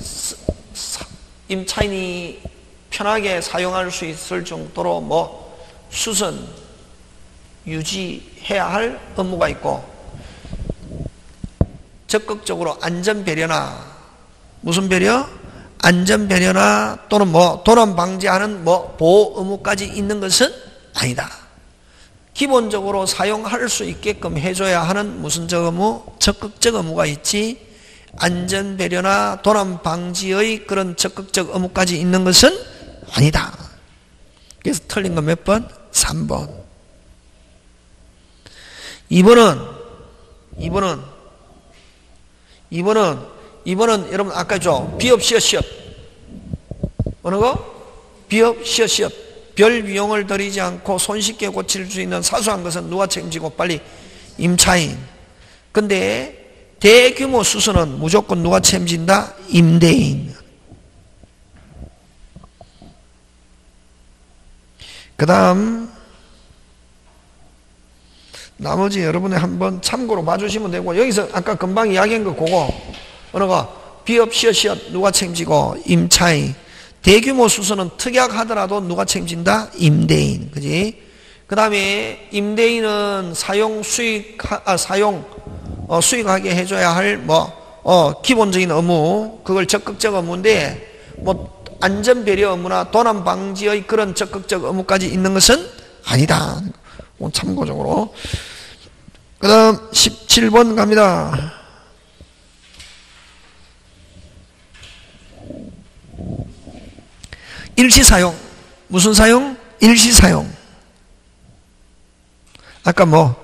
스, 사, 임차인이 편하게 사용할 수 있을 정도로 뭐, 수선, 유지해야 할 의무가 있고, 적극적으로 안전 배려나, 무슨 배려? 안전 배려나 또는 뭐 도난 방지하는 뭐 보호 의무까지 있는 것은 아니다. 기본적으로 사용할 수 있게끔 해줘야 하는 무슨 적 의무? 적극적 의무가 있지, 안전 배려나 도난 방지의 그런 적극적 의무까지 있는 것은 아니다. 그래서 틀린 건 몇 번? 삼 번. 이 번은, 이 번은, 이 번은, 이 번은, 여러분, 아까 했죠? 비업, 시업, 시업. 어느 거? 비업, 시업, 시업. 별 비용을 들이지 않고 손쉽게 고칠 수 있는 사소한 것은 누가 책임지고? 빨리 임차인. 근데 대규모 수선은 무조건 누가 책임진다? 임대인. 그 다음 나머지 여러분이 한번 참고로 봐주시면 되고, 여기서 아까 금방 이야기한 거 그거 어느 거? 비업, 시업, 시업 누가 책임지고? 임차인. 대규모 수선은 특약하더라도 누가 책임진다? 임대인, 그지? 그 다음에 임대인은 사용 수익 아, 사용 어, 수익하게 해줘야 할 뭐 어, 기본적인 의무, 그걸 적극적 의무인데 뭐 안전 배려 의무나 도난 방지의 그런 적극적 의무까지 있는 것은 아니다. 참고적으로. 그 다음 십칠 번 갑니다. 일시 사용. 무슨 사용? 일시 사용. 아까 뭐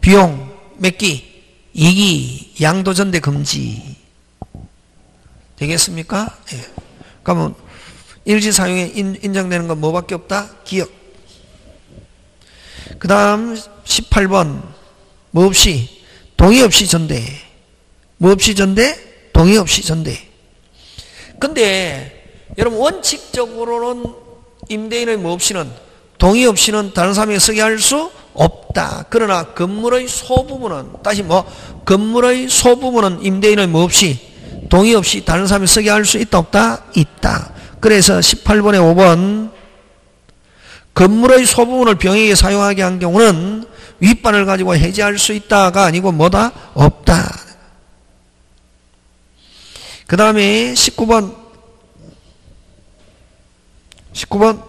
비용, 맥기, 이기, 양도전대 금지. 되겠습니까? 예. 그러면 일시 사용에 인정되는 건 뭐밖에 없다? 기업. 그 다음 십팔 번 뭐 없이? 동의 없이 전대. 뭐 없이 전대? 동의 없이 전대. 근데 여러분 원칙적으로는 임대인의 뭐 없이는, 동의 없이는 다른 사람에게 쓰게 할 수 없다. 그러나 건물의 소부분은, 다시 뭐 건물의 소부분은 임대인의 뭐 없이, 동의 없이 다른 사람에게 쓰게 할 수 있다 없다? 있다. 그래서 십팔 번에 오 번 건물의 소부분을 병에게 사용하게 한 경우는 윗반을 가지고 해제할 수 있다가 아니고 뭐다? 없다. 그 다음에 십구 번 십구 번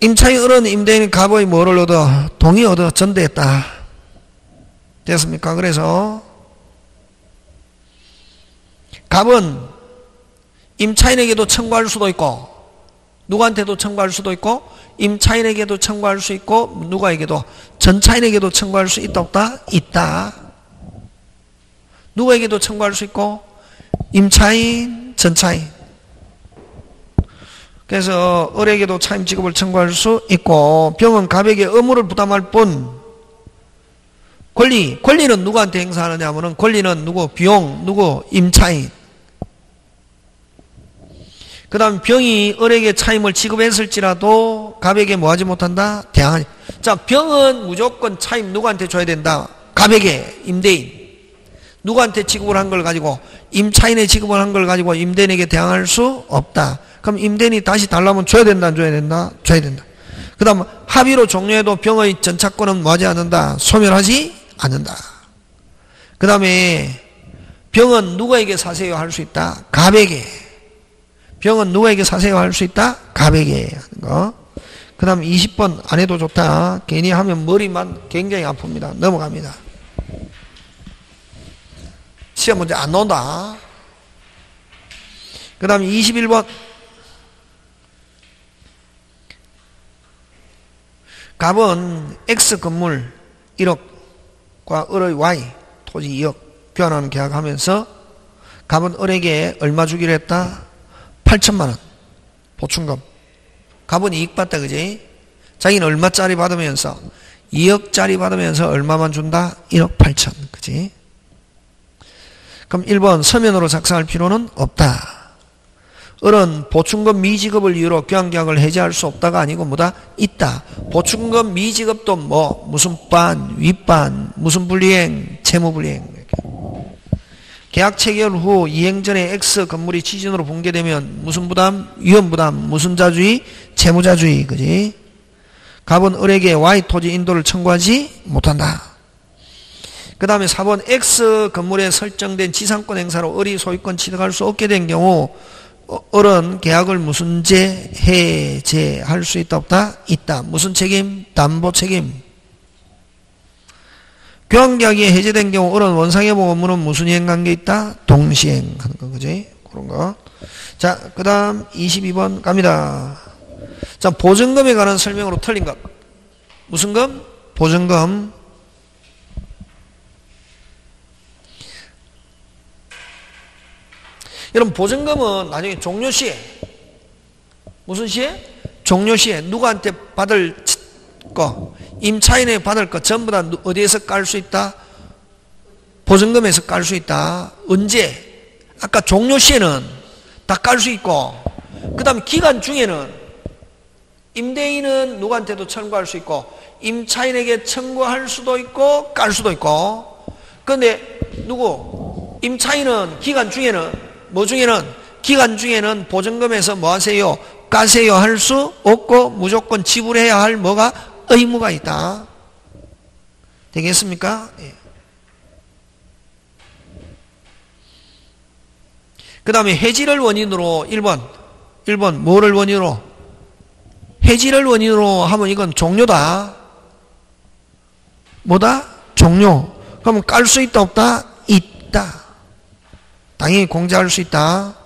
임차인은 임대인 갑의 뭐를 얻어? 동의 얻어 전대했다. 됐습니까? 그래서 갑은 임차인에게도 청구할 수도 있고, 누구한테도 청구할 수도 있고, 임차인에게도 청구할 수 있고, 누구에게도, 전차인에게도 청구할 수 있다 없다? 있다. 누구에게도 청구할 수 있고, 임차인, 전차인. 그래서 을에게도 차임 지급을 청구할 수 있고, 병은 갑에게 의무를 부담할 뿐, 권리, 권리는 누구한테 행사하느냐 하면은 권리는 누구? 비용, 누구? 임차인. 그 다음 병이 을에게 차임을 지급했을지라도 갑에게 뭐하지 못한다? 대항하지. 자, 병은 무조건 차임 누구한테 줘야 된다? 갑에게, 임대인. 누구한테 지급을 한 걸 가지고, 임차인에 지급을 한 걸 가지고 임대인에게 대항할 수 없다. 그럼 임대인이 다시 달라면 줘야 된다, 안 줘야 된다? 줘야 된다. 그 다음 합의로 종료해도 병의 전차권은 뭐하지 않는다? 소멸하지 않는다. 그 다음에 병은 누구에게 사세요 할 수 있다? 갑에게. 병은 누구에게 사세요 할 수 있다? 갑에게 하는 거. 그 다음 이십 번 안 해도 좋다. 괜히 하면 머리만 굉장히 아픕니다. 넘어갑니다. 시험 문제 안 나온다. 그 다음 이십일 번. 갑은 X 건물 일억과 을의 Y 토지 이억 교환하는 계약하면서 갑은 을에게 얼마 주기로 했다? 팔천만 원 보충금. 갑은 이익 받다, 그지? 자기는 얼마짜리 받으면서, 이억짜리 받으면서 얼마만 준다? 일억 팔천, 그지? 그럼 일 번 서면으로 작성할 필요는 없다. 을은 보충금 미지급을 이유로 교환계약을 해제할 수 없다가 아니고 뭐다? 있다. 보충금 미지급도 뭐 무슨 반, 윗반, 무슨 불이행, 채무불이행. 계약 체결 후 이행 전에 X 건물이 지진으로 붕괴되면 무슨 부담? 위험 부담. 무슨 자주의? 채무자주의. 그지? 갑은 을에게 Y 토지 인도를 청구하지 못한다. 그 다음에 사 번 X 건물에 설정된 지상권 행사로 을이 소유권 취득할 수 없게 된 경우 을은 계약을 무슨 죄? 해제할 수 있다 없다? 있다. 무슨 책임? 담보 책임. 교환계약이 해제된 경우 을은 원상회복 업무는 무슨 이행관계 있다? 동시행하는 거, 그지? 그런 거. 자, 그 다음 이십이 번 갑니다. 자, 보증금에 관한 설명으로 틀린 것. 무슨 금? 보증금. 여러분, 보증금은 나중에 종료시에, 무슨 시에? 종료시에 누구한테 받을 거? 임차인에 받을 것 전부 다 어디에서 깔 수 있다? 보증금에서 깔 수 있다. 언제? 아까 종료 시에는 다 깔 수 있고, 그 다음 기간 중에는 임대인은 누구한테도 청구할 수 있고, 임차인에게 청구할 수도 있고, 깔 수도 있고. 그런데 누구? 임차인은 기간 중에는, 뭐 중에는? 기간 중에는 보증금에서 뭐 하세요? 까세요 할 수 없고, 무조건 지불해야 할 뭐가? 의무가 있다. 되겠습니까? 예. 그 다음에 해지를 원인으로 일 번. 일 번 뭐를 원인으로? 해지를 원인으로 하면 이건 종료다. 뭐다? 종료. 그러면 깔 수 있다 없다? 있다. 당연히 공제할 수 있다.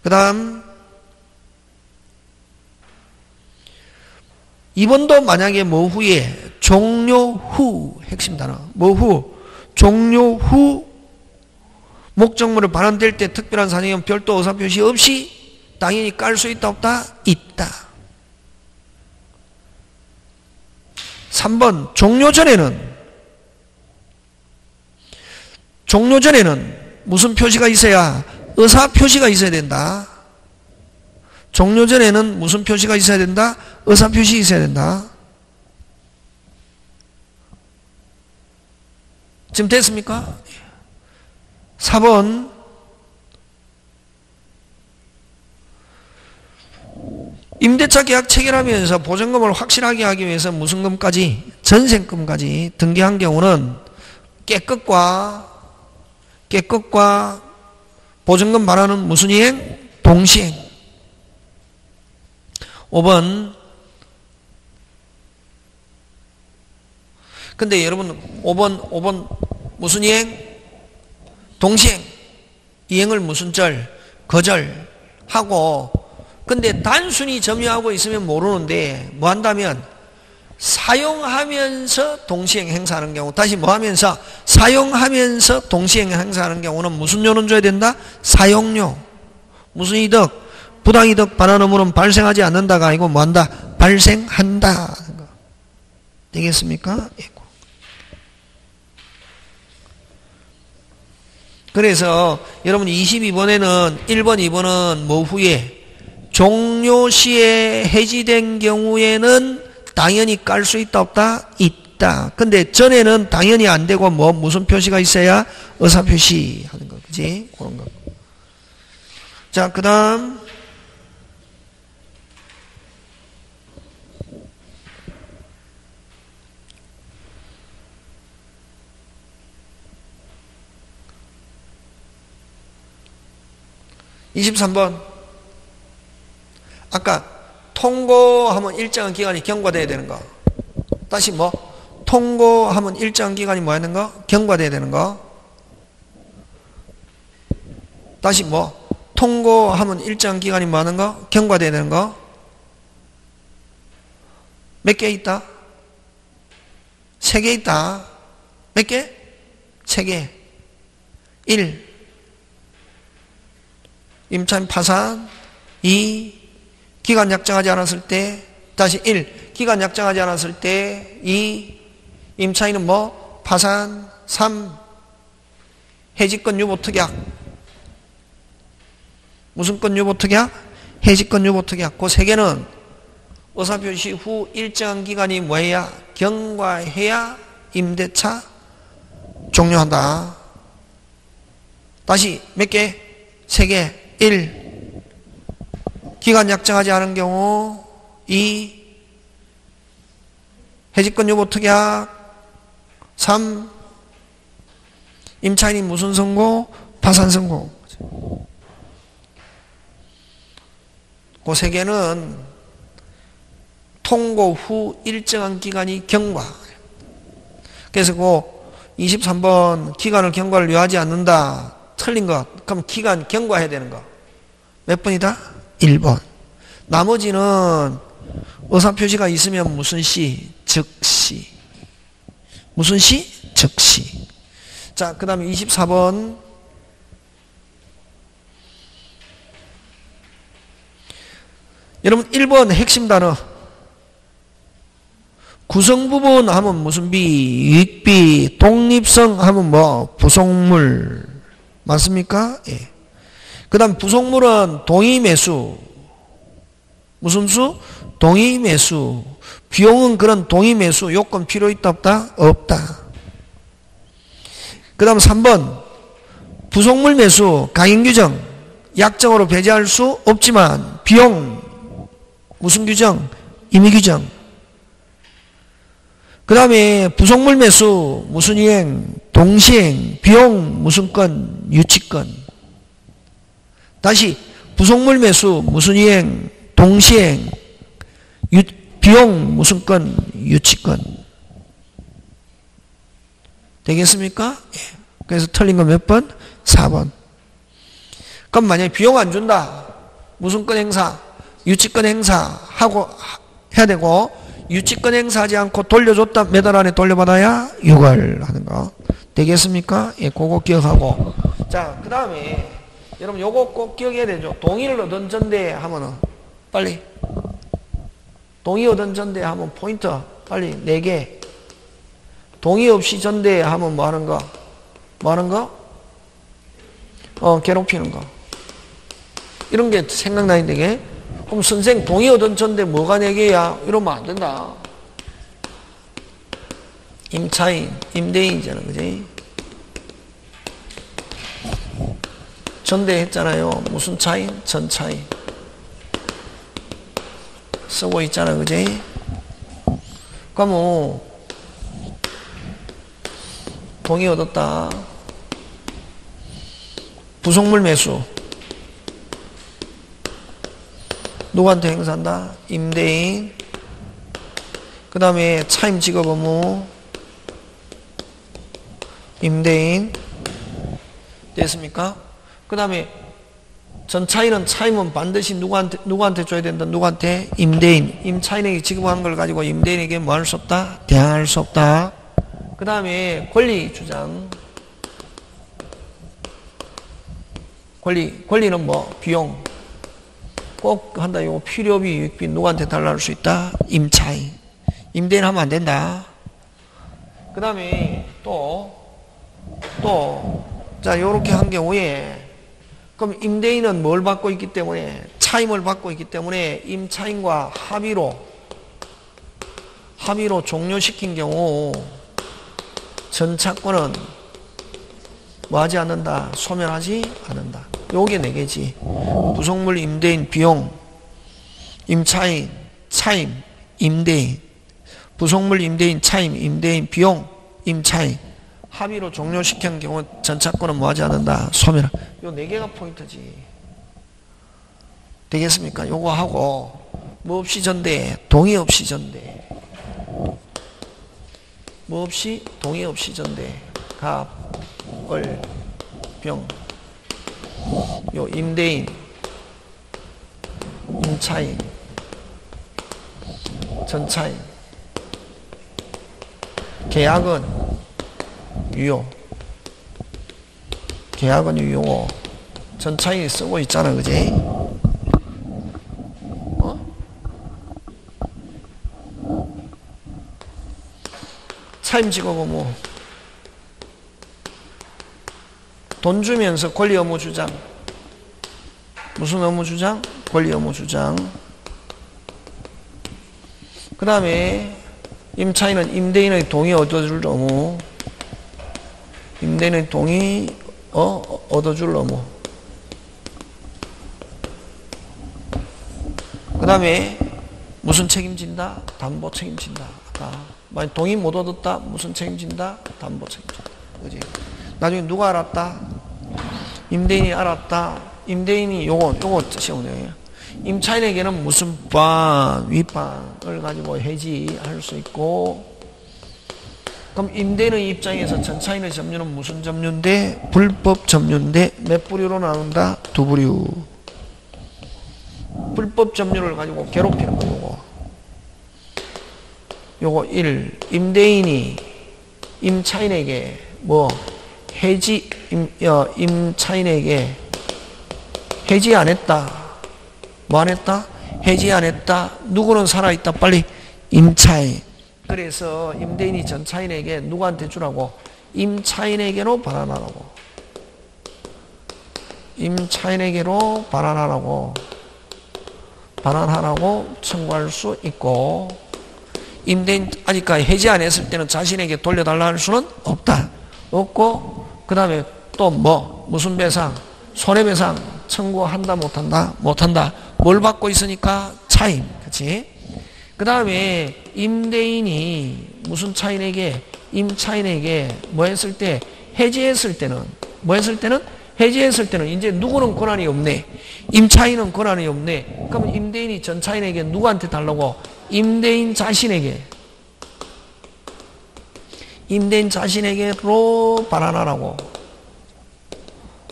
그 다음 이 번도 만약에 뭐 후에, 종료 후, 핵심 단어, 뭐 후, 종료 후, 목적물을 반환될 때 특별한 사정은 별도 의사 표시 없이 당연히 깔 수 있다 없다? 있다. 삼 번, 종료 전에는, 종료 전에는 무슨 표시가 있어야, 의사 표시가 있어야 된다. 종료 전에는 무슨 표시가 있어야 된다? 의사 표시 있어야 된다. 지금 됐습니까? 사 번 임대차 계약 체결하면서 보증금을 확실하게 하기 위해서 무슨 금까지? 전세금까지 등기한 경우는 깨끗과 깨끗과 보증금 반환은 무슨 이행? 동시행. 오 번. 근데 여러분 오 번 오 번 무슨 이행? 동시행. 이행을 무슨 절? 거절 하고. 근데 단순히 점유하고 있으면 모르는데 뭐 한다면 사용하면서 동시행 행사하는 경우, 다시 뭐 하면서 사용하면서 동시행 행사하는 경우는 무슨 요는 줘야 된다? 사용료. 무슨 이득? 부당이득 반환 의무는 발생하지 않는다가 아니고 뭐한다? 발생한다. 되겠습니까? 그래서 여러분 이십이 번에는 일 번, 이 번은 뭐 후에 종료시에 해지된 경우에는 당연히 깔 수 있다 없다? 있다. 근데 전에는 당연히 안 되고 뭐 무슨 표시가 있어야? 의사표시 하는 거, 그지? 그런 거. 자, 그 다음 이십삼 번 아까 통고하면 일정한 기간이 경과되어야 되는 거. 다시 뭐 통고하면 일정한 기간이 뭐 하는 거? 경과되어야 되는 거. 다시 뭐 통고하면 일정한 기간이 뭐 하는 거? 경과되어야 되는 거. 몇 개 있다? 세 개 있다. 몇 개? 세 개. 일. 임차인 파산. 이. 기간 약정하지 않았을 때. 다시 일. 기간 약정하지 않았을 때. 이. 임차인은 뭐? 파산. 삼. 해지권 유보 특약. 무슨 권 유보 특약? 해지권 유보 특약. 그 세 개는 의사표시 후 일정한 기간이 뭐해야? 경과해야 임대차 종료한다. 다시 몇 개? 세 개. 일. 기간 약정하지 않은 경우. 이. 해지권 유보 특약. 삼. 임차인이 무슨 선고? 파산 선고. 그 세 개는 통고 후 일정한 기간이 경과. 그래서 그 이십삼 번 기간을 경과를 요하지 않는다. 틀린 것. 그럼 기간 경과해야 되는 거. 몇 번이다? 일 번. 나머지는 의사표시가 있으면 무슨 시? 즉시. 무슨 시? 즉시. 자, 그 다음에 이십사 번. 여러분 일 번 핵심 단어. 구성부분 하면 무슨 비? 유익비. 독립성 하면 뭐? 부속물. 맞습니까? 예. 그 다음 부속물은 동의 매수. 무슨 수? 동의 매수. 비용은 그런 동의 매수 요건 필요 있다 없다? 없다. 그 다음 삼 번 부속물 매수 강행 규정. 약정으로 배제할 수 없지만 비용 무슨 규정? 임의 규정. 그 다음에 부속물 매수 무슨 이행? 동시행. 비용 무슨 건? 유치권. 다시 부속물 매수 무슨 이행? 동시행. 유, 비용 무슨 건? 유치권. 되겠습니까? 예. 그래서 틀린 거 몇 번? 사 번. 그럼 만약에 비용 안 준다. 무슨 건 행사? 유치권 행사 하고 해야 되고, 유치권 행사하지 않고 돌려줬다 몇 달 안에 돌려받아야 유가를 하는 거. 되겠습니까? 예, 그거 기억하고. 자, 그 다음에 여러분 요거 꼭 기억해야 되죠. 동의를 얻은 전대 하면은 빨리. 동의 얻은 전대 하면 포인트 빨리 네 개. 동의 없이 전대 하면 뭐 하는 거? 뭐 하는 거? 어, 괴롭히는 거. 이런 게 생각나야 되게. 그럼 선생 동의 얻은 전대 뭐가 네 개야? 이러면 안 된다. 임차인, 임대인이잖아. 그지? 전대했잖아요. 무슨 차인? 전차인. 쓰고 있잖아. 그지? 그러면 동의 얻었다. 부속물 매수. 누구한테 행사한다? 임대인. 그 다음에 차임 직업 의무. 임대인. 됐습니까? 그 다음에 전차인은 차임은 반드시 누구한테 누구한테 줘야 된다. 누구한테? 임대인. 임차인에게 지급하는 걸 가지고 임대인에게 뭐 할 수 없다? 대항할 수 없다. 그 다음에 권리 주장. 권리. 권리는 뭐? 비용. 꼭 한다. 이거 필요비, 유익비 누구한테 달라할 수 있다? 임차인. 임대인 하면 안 된다. 그 다음에 또 또 자 요렇게 한 경우에 그럼 임대인은 뭘 받고 있기 때문에? 차임을 받고 있기 때문에 임차인과 합의로 합의로 종료시킨 경우 전차권은 뭐 하지 않는다? 소멸하지 않는다. 요게 네 개지. 부속물, 임대인, 비용. 임차인, 차임, 임대인. 부속물, 임대인, 차임, 임대인, 비용, 임차인. 합의로 종료시킨 경우 전차권은 뭐하지 않는다? 소멸. 요 네 개가 포인트지. 되겠습니까? 요거 하고 뭐 없이 전대, 동의 없이 전대. 뭐 없이 동의 없이 전대. 갑, 을, 병. 요 임대인, 임차인, 전차인. 계약은 유효. 계약은 유효고 전차인이 쓰고 있잖아, 그지? 어? 차임직업은 뭐? 돈 주면서 권리 의무 주장. 무슨 의무 주장? 권리 의무 주장. 그 다음에 임차인은 임대인의 동의 얻어줄 의무. 임대인의 동의 어? 얻어줄 의무. 그 다음에 무슨 책임진다? 담보 책임진다. 아까 만약 동의 못 얻었다? 무슨 책임진다? 담보 책임진다. 그지? 나중에 누가 알았다? 임대인이 알았다. 임대인이 요거 요거 시험이에요. 임차인에게는 무슨 반 위반을 가지고 해지할 수 있고. 그럼 임대인의 입장에서 전차인의 점유는 무슨 점유인데? 불법 점유인데 몇 부류로 나눈다? 두 부류. 불법 점유를 가지고 괴롭히는 거 요거. 요거 일. 임대인이 임차인에게 뭐 해지 임, 어, 임차인에게 해지 안 했다. 뭐 안 했다? 해지 안 했다. 누구는 살아있다. 빨리 임차인. 그래서 임대인이 전차인에게 누구한테 주라고? 임차인에게로 반환하라고. 임차인에게로 반환하라고. 반환하라고 청구할 수 있고, 임대인 아직까지 해지 안 했을 때는 자신에게 돌려달라 할 수는 없다. 없고, 그 다음에 또 뭐? 무슨 배상? 손해배상 청구한다 못한다? 못한다. 뭘 받고 있으니까? 차임. 그치? 그 다음에 임대인이 무슨 차인에게? 임차인에게 뭐 했을 때? 해지했을 때는 뭐 했을 때는? 해지했을 때는 이제 누구는 권한이 없네. 임차인은 권한이 없네. 그러면 임대인이 전차인에게 누구한테 달라고? 임대인 자신에게. 임대인 자신에게로 반환하라고.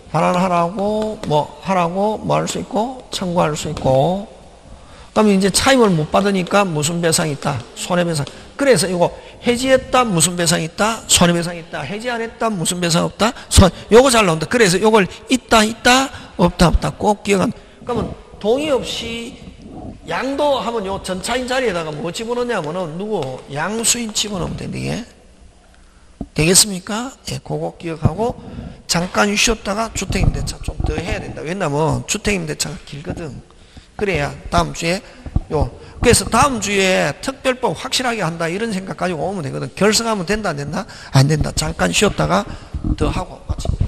반환하라고 뭐 하라고 뭐 할 수 있고 청구할 수 있고. 그러면 이제 차임을 못 받으니까 무슨 배상이 있다? 손해배상. 그래서 이거 해지했다 무슨 배상이 있다? 손해배상이 있다. 해지 안 했다 무슨 배상 없다? 손. 요거 잘 나온다. 그래서 요걸 있다 있다 없다 없다 꼭 기억한. 그러면 동의 없이 양도 하면 요 전차인 자리에다가 뭐 집어넣냐면은 누구 양수인 집어넣으면 되는데 이게. 되겠습니까? 예, 그거 기억하고 잠깐 쉬었다가 주택임대차 좀 더 해야 된다. 왜냐면 주택임대차가 길거든. 그래야 다음 주에 요 그래서 다음 주에 특별법 확실하게 한다 이런 생각 가지고 오면 되거든. 결석하면 된다 안 된다? 안 된다. 잠깐 쉬었다가 더 하고 마칩니다.